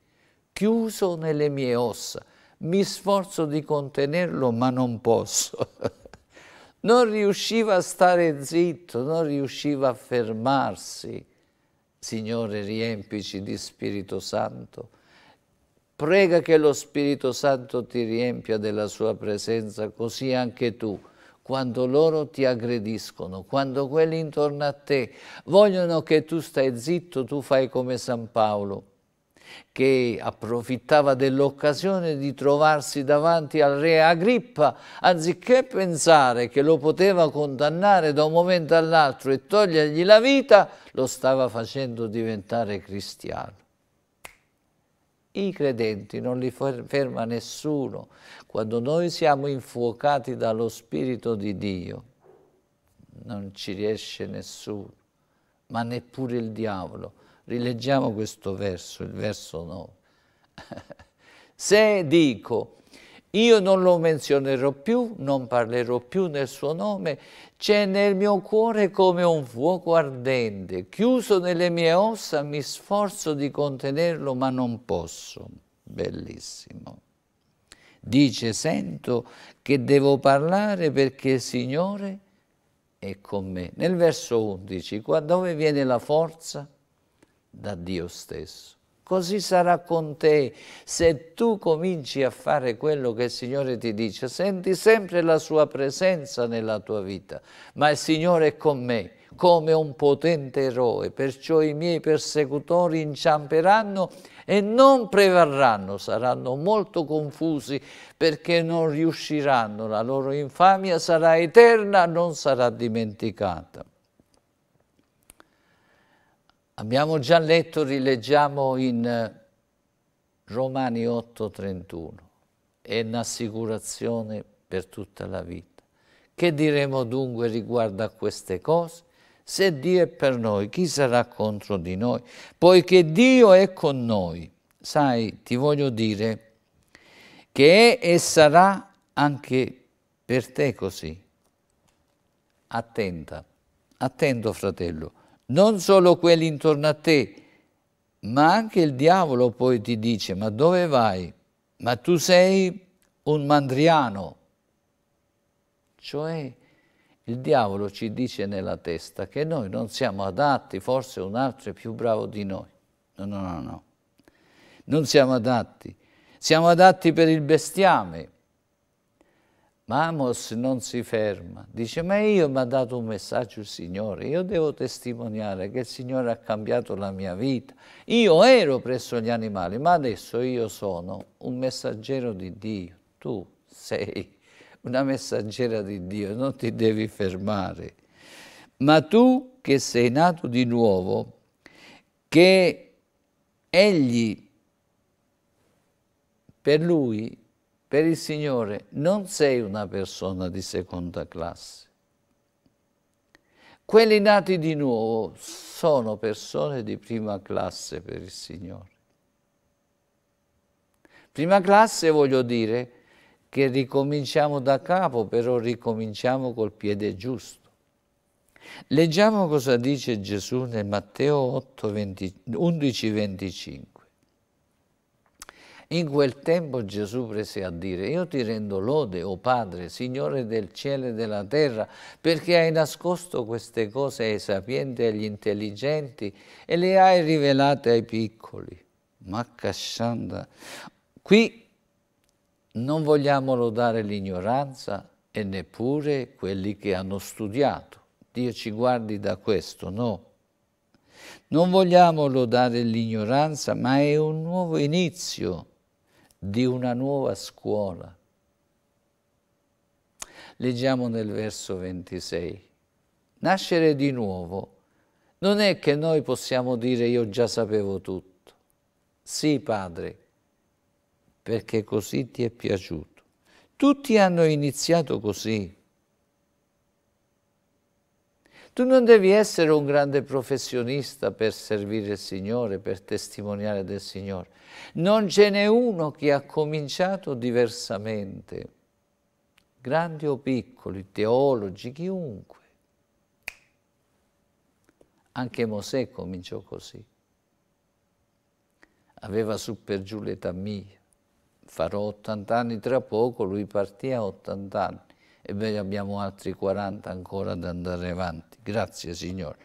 chiuso nelle mie ossa. Mi sforzo di contenerlo, ma non posso. Non riusciva a stare zitto, non riusciva a fermarsi. Signore, riempici di Spirito Santo. Prega che lo Spirito Santo ti riempia della sua presenza, così anche tu, quando loro ti aggrediscono, quando quelli intorno a te vogliono che tu stai zitto, tu fai come San Paolo, che approfittava dell'occasione di trovarsi davanti al re Agrippa, anziché pensare che lo poteva condannare da un momento all'altro e togliergli la vita, lo stava facendo diventare cristiano. I credenti non li ferma nessuno quando noi siamo infuocati dallo Spirito di Dio. Non ci riesce nessuno, ma neppure il diavolo. Rileggiamo questo verso, il verso nove. Se dico io non lo menzionerò più, non parlerò più nel suo nome, c'è nel mio cuore come un fuoco ardente, chiuso nelle mie ossa, mi sforzo di contenerlo, ma non posso. Bellissimo. Dice, sento che devo parlare perché il Signore è con me. Nel verso undici, qua dove viene la forza? Da Dio stesso. Così sarà con te se tu cominci a fare quello che il Signore ti dice. Senti sempre la sua presenza nella tua vita. Ma il Signore è con me come un potente eroe, perciò i miei persecutori inciamperanno e non prevarranno, saranno molto confusi perché non riusciranno, la loro infamia sarà eterna, non sarà dimenticata. Abbiamo già letto, rileggiamo in Romani otto trentuno, è un'assicurazione per tutta la vita. Che diremo dunque riguardo a queste cose? Se Dio è per noi, chi sarà contro di noi? Poiché Dio è con noi. Sai, ti voglio dire che è e sarà anche per te così. Attenta, attento fratello, non solo quelli intorno a te, ma anche il diavolo poi ti dice: ma dove vai? Ma tu sei un mandriano. Cioè il diavolo ci dice nella testa che noi non siamo adatti, forse un altro è più bravo di noi. No, no, no, no. Non siamo adatti. Siamo adatti per il bestiame. Ma Amos non si ferma, dice: ma io mi ha dato un messaggio il Signore, io devo testimoniare che il Signore ha cambiato la mia vita. Io ero presso gli animali, ma adesso io sono un messaggero di Dio. Tu sei una messaggera di Dio, non ti devi fermare. Ma tu che sei nato di nuovo, che egli, per lui, per il Signore, non sei una persona di seconda classe. Quelli nati di nuovo sono persone di prima classe per il Signore. Prima classe voglio dire che ricominciamo da capo, però ricominciamo col piede giusto. Leggiamo cosa dice Gesù nel Matteo undici venticinque. In quel tempo Gesù prese a dire: io ti rendo lode, o Padre, Signore del cielo e della terra, perché hai nascosto queste cose ai sapienti e agli intelligenti e le hai rivelate ai piccoli. Ma cascianda! Qui non vogliamo lodare l'ignoranza e neppure quelli che hanno studiato. Dio ci guardi da questo, no? Non vogliamo lodare l'ignoranza, ma è un nuovo inizio di una nuova scuola. Leggiamo nel verso ventisei. Nascere di nuovo non è che noi possiamo dire: io già sapevo tutto. Sì, Padre, perché così ti è piaciuto. Tutti hanno iniziato così. Tu non devi essere un grande professionista per servire il Signore, per testimoniare del Signore. Non ce n'è uno che ha cominciato diversamente, grandi o piccoli, teologi, chiunque. Anche Mosè cominciò così. Aveva su per giù l'età mia. Farò ottanta anni tra poco, lui partì a ottanta anni. Ebbene, abbiamo altri quaranta ancora da andare avanti. Grazie, Signore.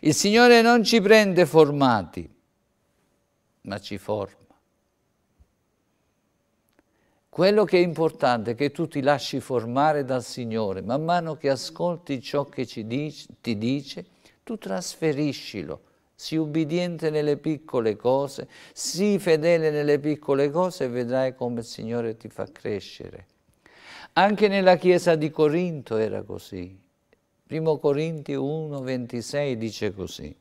Il Signore non ci prende formati, ma ci forma. Quello che è importante è che tu ti lasci formare dal Signore. Man mano che ascolti ciò che ci dice, ti dice, tu trasferiscilo. Sii ubbidiente nelle piccole cose, sii fedele nelle piccole cose e vedrai come il Signore ti fa crescere. Anche nella chiesa di Corinto era così. Primo Corinzi uno ventisei dice così.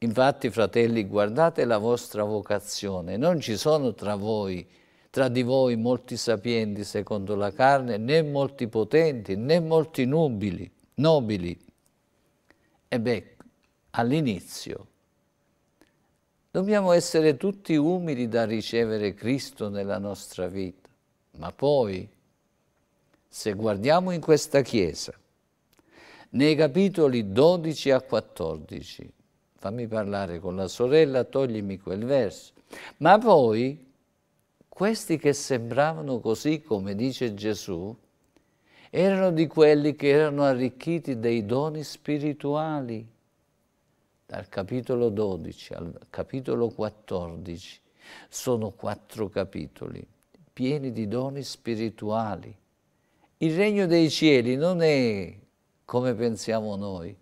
Infatti, fratelli, guardate la vostra vocazione. Non ci sono tra voi, tra di voi molti sapienti secondo la carne, né molti potenti, né molti nobili. nobili. E beh, all'inizio dobbiamo essere tutti umili da ricevere Cristo nella nostra vita. Ma poi, se guardiamo in questa Chiesa, nei capitoli dodici a quattordici, fammi parlare con la sorella, toglimi quel verso. Ma poi, questi che sembravano così, come dice Gesù, erano di quelli che erano arricchiti dei doni spirituali. Dal capitolo dodici al capitolo quattordici, sono quattro capitoli, pieni di doni spirituali. Il regno dei cieli non è come pensiamo noi.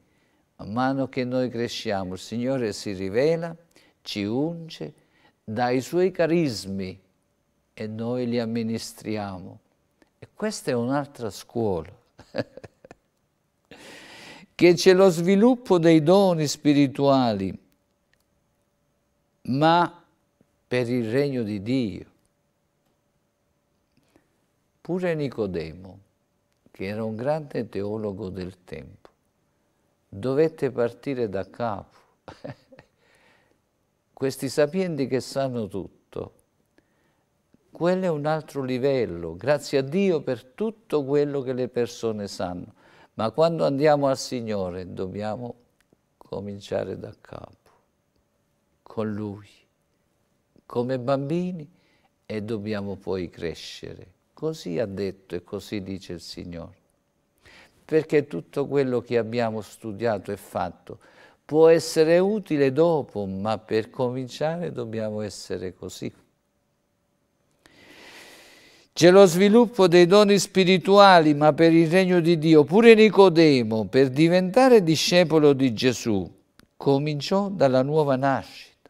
Man mano che noi cresciamo, il Signore si rivela, ci unge, dà i Suoi carismi e noi li amministriamo. E questa è un'altra scuola. che c'è lo sviluppo dei doni spirituali, ma per il regno di Dio. Pure Nicodemo, che era un grande teologo del tempo, dovette partire da capo. Questi sapienti che sanno tutto, quello è un altro livello, grazie a Dio per tutto quello che le persone sanno. Ma quando andiamo al Signore dobbiamo cominciare da capo, con Lui, come bambini, e dobbiamo poi crescere. Così ha detto e così dice il Signore. Perché tutto quello che abbiamo studiato e fatto può essere utile dopo, ma per cominciare dobbiamo essere così. C'è lo sviluppo dei doni spirituali, ma per il regno di Dio. Pure Nicodemo, per diventare discepolo di Gesù, cominciò dalla nuova nascita.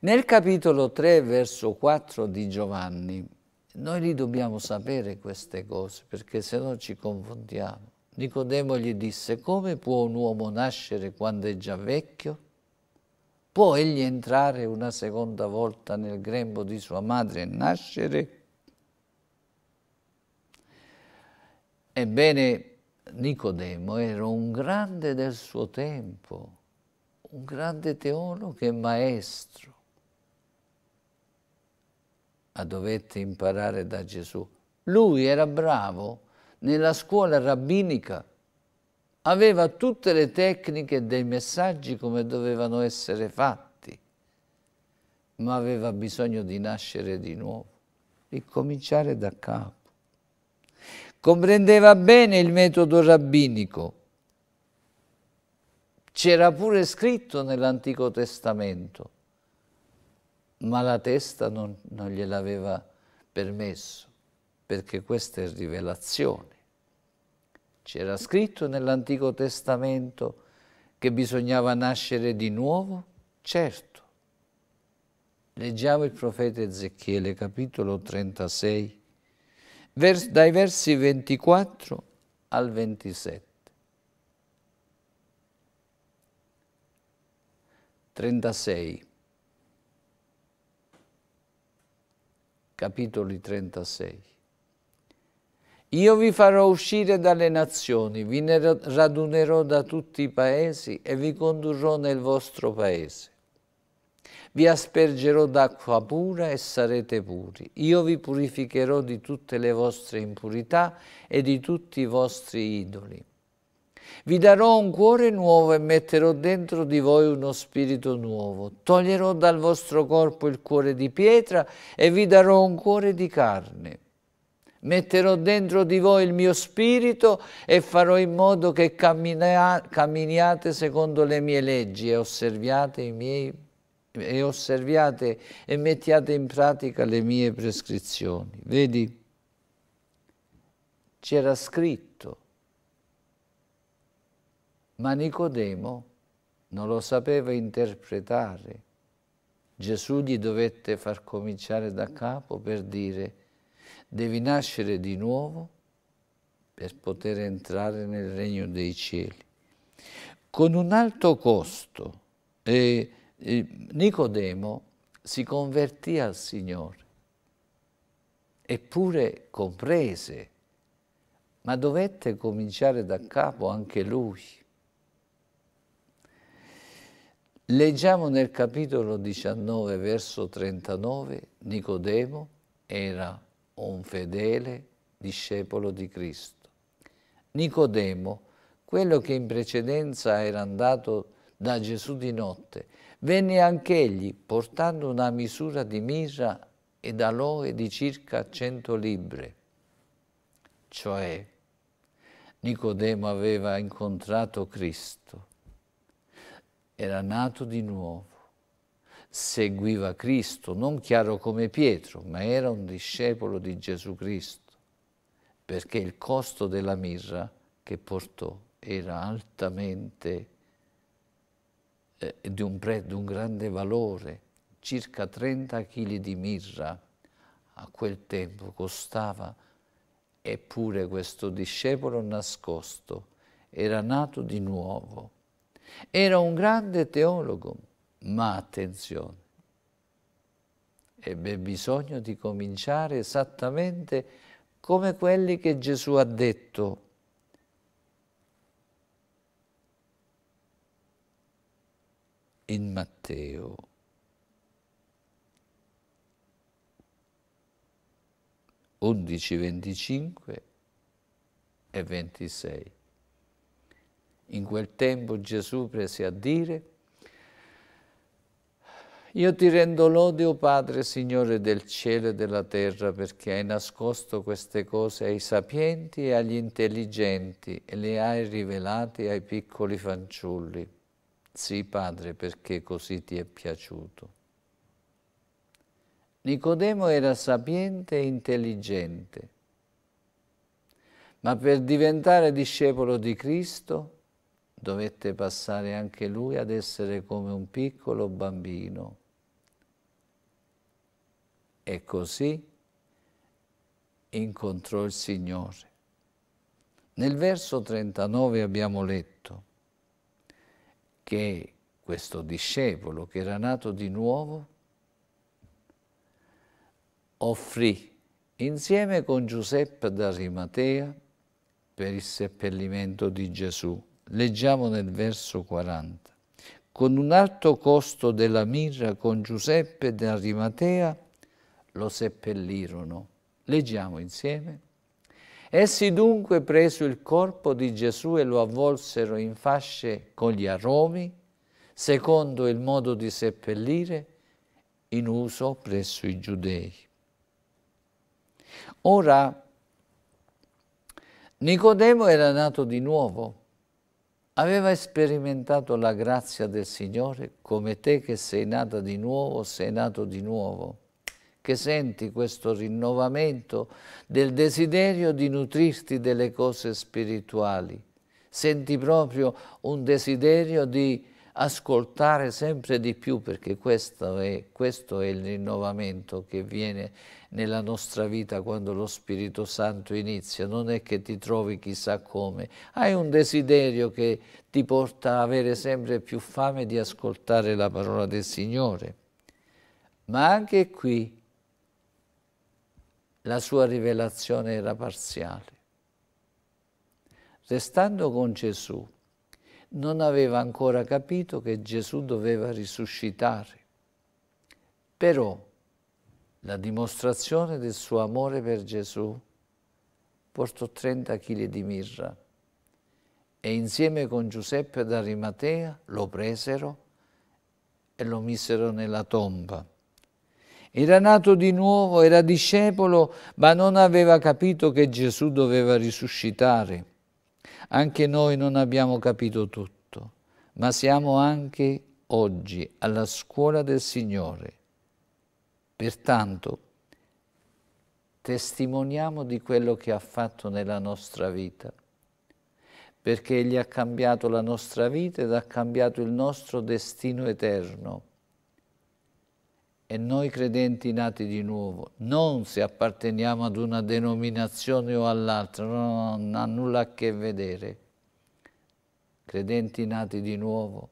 Nel capitolo tre, verso quattro di Giovanni, noi li dobbiamo sapere queste cose, perché se no ci confondiamo. Nicodemo gli disse: come può un uomo nascere quando è già vecchio? Può egli entrare una seconda volta nel grembo di sua madre e nascere? Ebbene, Nicodemo era un grande del suo tempo, un grande teologo e maestro. Ma dovette imparare da Gesù. Lui era bravo nella scuola rabbinica, aveva tutte le tecniche dei messaggi come dovevano essere fatti, ma aveva bisogno di nascere di nuovo, di cominciare da capo. Comprendeva bene il metodo rabbinico, c'era pure scritto nell'Antico Testamento, ma la testa non, non gliel'aveva permesso, perché questa è rivelazione. C'era scritto nell'Antico Testamento che bisognava nascere di nuovo? Certo. Leggiamo il profeta Ezechiele, capitolo trentasei, vers- dai versi ventiquattro al ventisette. trentasei. Capitoli trentasei. Io vi farò uscire dalle nazioni, vi radunerò da tutti i paesi e vi condurrò nel vostro paese. Vi aspergerò d'acqua pura e sarete puri. Io vi purificherò di tutte le vostre impurità e di tutti i vostri idoli. Vi darò un cuore nuovo e metterò dentro di voi uno spirito nuovo. Toglierò dal vostro corpo il cuore di pietra e vi darò un cuore di carne. Metterò dentro di voi il mio spirito e farò in modo che cammina- camminiate secondo le mie leggi e osserviate i miei, e osserviate e mettiate in pratica le mie prescrizioni. Vedi? C'era scritto. Ma Nicodemo non lo sapeva interpretare. Gesù gli dovette far cominciare da capo per dire: devi nascere di nuovo per poter entrare nel regno dei cieli. Con un alto costo, eh, eh, Nicodemo si convertì al Signore, eppure comprese, ma dovette cominciare da capo anche lui. Leggiamo nel capitolo diciannove, verso trentanove, Nicodemo era un fedele discepolo di Cristo. Nicodemo, quello che in precedenza era andato da Gesù di notte, venne anch'egli portando una misura di mirra ed aloe di circa cento libbre. Cioè, Nicodemo aveva incontrato Cristo. Era nato di nuovo, seguiva Cristo, non chiaro come Pietro, ma era un discepolo di Gesù Cristo, perché il costo della mirra che portò era altamente eh, di, un pre, di un grande valore, circa trenta chili di mirra a quel tempo costava Eppure questo discepolo nascosto era nato di nuovo. Era un grande teologo, ma attenzione, ebbe bisogno di cominciare esattamente come quelli che Gesù ha detto. In Matteo undici, venticinque e ventisei. In quel tempo Gesù prese a dire: «Io ti rendo lode, o Padre, Signore del cielo e della terra, perché hai nascosto queste cose ai sapienti e agli intelligenti e le hai rivelate ai piccoli fanciulli. Sì, Padre, perché così ti è piaciuto». Nicodemo era sapiente e intelligente, ma per diventare discepolo di Cristo dovette passare anche lui ad essere come un piccolo bambino. E così incontrò il Signore. Nel verso trentanove abbiamo letto che questo discepolo, che era nato di nuovo, offrì insieme con Giuseppe d'Arimatea per il seppellimento di Gesù. Leggiamo nel verso quaranta. Con un alto costo della mirra, con Giuseppe d'Arimatea lo seppellirono. Leggiamo insieme. Essi dunque presero il corpo di Gesù e lo avvolsero in fasce con gli aromi, secondo il modo di seppellire in uso presso i giudei. Ora, Nicodemo era nato di nuovo, aveva sperimentato la grazia del Signore. Come te che sei nata di nuovo, sei nato di nuovo, che senti questo rinnovamento del desiderio di nutrirti delle cose spirituali. Senti proprio un desiderio di ascoltare sempre di più, perché questo è, questo è il rinnovamento che viene nella nostra vita quando lo Spirito Santo inizia. Non è che ti trovi chissà come, hai un desiderio che ti porta a avere sempre più fame di ascoltare la parola del Signore. Ma anche qui la sua rivelazione era parziale. Restando con Gesù, non aveva ancora capito che Gesù doveva risuscitare. Però la dimostrazione del suo amore per Gesù portò trenta chili di mirra e insieme con Giuseppe d'Arimatea lo presero e lo misero nella tomba. Era nato di nuovo, era discepolo, ma non aveva capito che Gesù doveva risuscitare. Anche noi non abbiamo capito tutto, ma siamo anche oggi alla scuola del Signore. Pertanto, testimoniamo di quello che ha fatto nella nostra vita, perché Egli ha cambiato la nostra vita ed ha cambiato il nostro destino eterno. E noi credenti nati di nuovo, non se apparteniamo ad una denominazione o all'altra, non ha nulla a che vedere. Credenti nati di nuovo,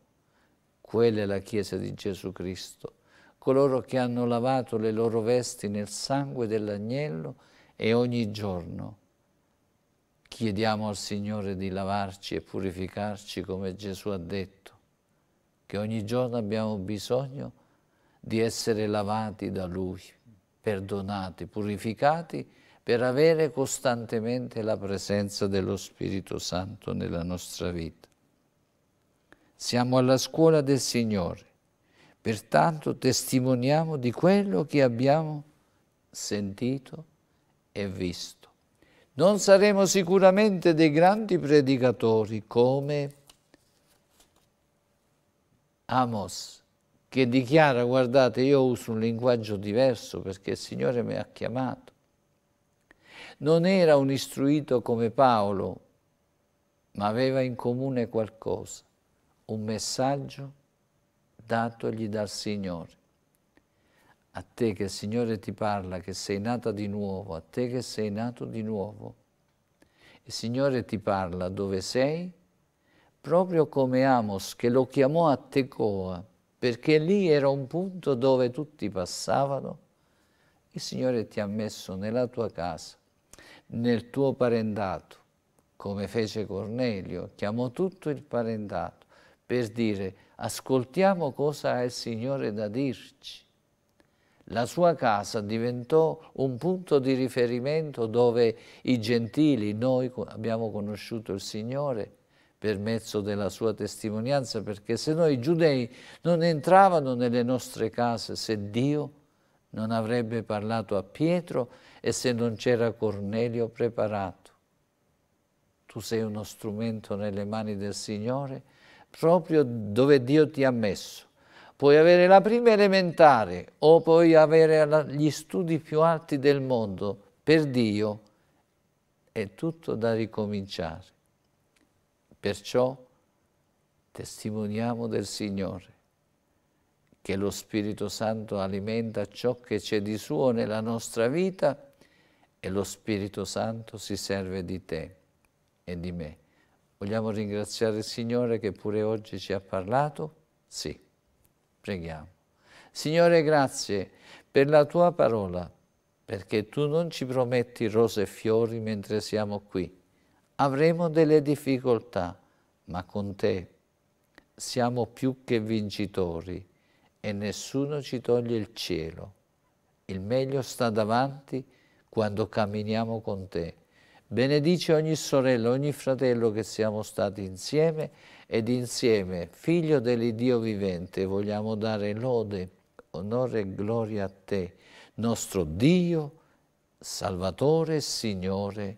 quella è la Chiesa di Gesù Cristo, coloro che hanno lavato le loro vesti nel sangue dell'agnello e ogni giorno chiediamo al Signore di lavarci e purificarci come Gesù ha detto, che ogni giorno abbiamo bisogno di essere lavati da Lui, perdonati, purificati, per avere costantemente la presenza dello Spirito Santo nella nostra vita. Siamo alla scuola del Signore, pertanto testimoniamo di quello che abbiamo sentito e visto. Non saremo sicuramente dei grandi predicatori come Amos, che dichiara: guardate, io uso un linguaggio diverso perché il Signore mi ha chiamato. Non era un istruito come Paolo, ma aveva in comune qualcosa, un messaggio datogli dal Signore. A te che il Signore ti parla, che sei nata di nuovo, a te che sei nato di nuovo, Il Signore ti parla dove sei, proprio come Amos che lo chiamò a Tecoa, perché lì era un punto dove tutti passavano. Il Signore ti ha messo nella tua casa, nel tuo parentato, come fece Cornelio, chiamò tutto il parentato per dire: ascoltiamo cosa ha il Signore da dirci. La sua casa diventò un punto di riferimento dove i gentili, noi abbiamo conosciuto il Signore per mezzo della sua testimonianza, perché se no i giudei non entravano nelle nostre case se Dio non avrebbe parlato a Pietro e se non c'era Cornelio preparato. Tu sei uno strumento nelle mani del Signore, proprio dove Dio ti ha messo. Puoi avere la prima elementare o puoi avere gli studi più alti del mondo. Per Dio è tutto da ricominciare. Perciò testimoniamo del Signore, che lo Spirito Santo alimenta ciò che c'è di suo nella nostra vita e lo Spirito Santo si serve di te e di me. Vogliamo ringraziare il Signore che pure oggi ci ha parlato? Sì. Preghiamo. Signore, grazie per la Tua parola, perché Tu non ci prometti rose e fiori mentre siamo qui. Avremo delle difficoltà, ma con Te siamo più che vincitori e nessuno ci toglie il cielo. Il meglio sta davanti quando camminiamo con Te. Benedici ogni sorella, ogni fratello che siamo stati insieme ed insieme, Figlio dell'Iddio vivente, vogliamo dare lode, onore e gloria a Te, nostro Dio, Salvatore e Signore,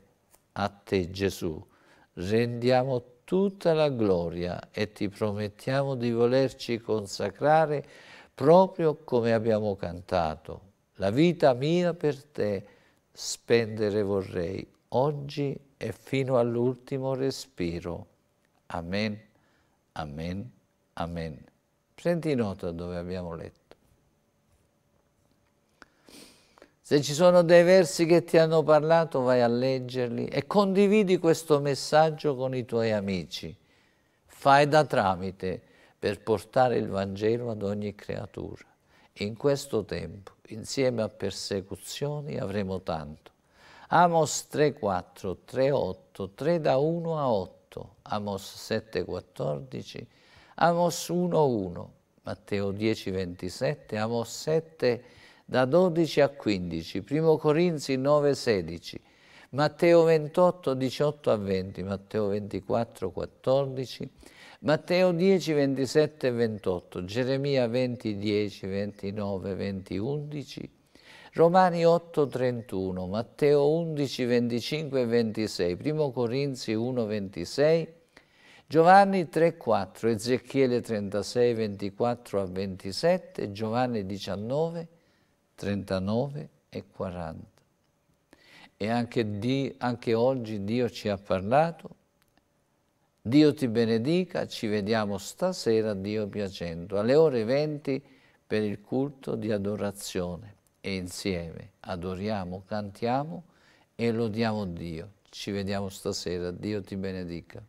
a Te Gesù. Rendiamo tutta la gloria e Ti promettiamo di volerci consacrare proprio come abbiamo cantato. La vita mia per Te spendere vorrei, oggi e fino all'ultimo respiro. Amen, amen, amen. Prendi nota dove abbiamo letto. Se ci sono dei versi che ti hanno parlato, vai a leggerli e condividi questo messaggio con i tuoi amici. Fai da tramite per portare il Vangelo ad ogni creatura. In questo tempo, insieme a persecuzioni, avremo tanto. Amos tre quattro, tre otto, tre da uno a otto, Amos sette quattordici, Amos uno uno, Matteo dieci ventisette, Amos sette da dodici a quindici, primo Corinzi nove sedici, Matteo ventotto diciotto a venti, Matteo ventiquattro quattordici, Matteo dieci ventisette e ventotto, Geremia venti dieci, ventinove, venti undici, Romani otto trentuno, Matteo undici venticinque e ventisei, primo Corinzi uno ventisei, Giovanni tre quattro, Ezechiele trentasei ventiquattro a ventisette, Giovanni diciannove trentanove e quaranta. E anche, di, anche oggi Dio ci ha parlato. Dio ti benedica, ci vediamo stasera, Dio piacendo, alle ore venti per il culto di adorazione. E insieme adoriamo, cantiamo e lodiamo Dio. Ci vediamo stasera. Dio ti benedica.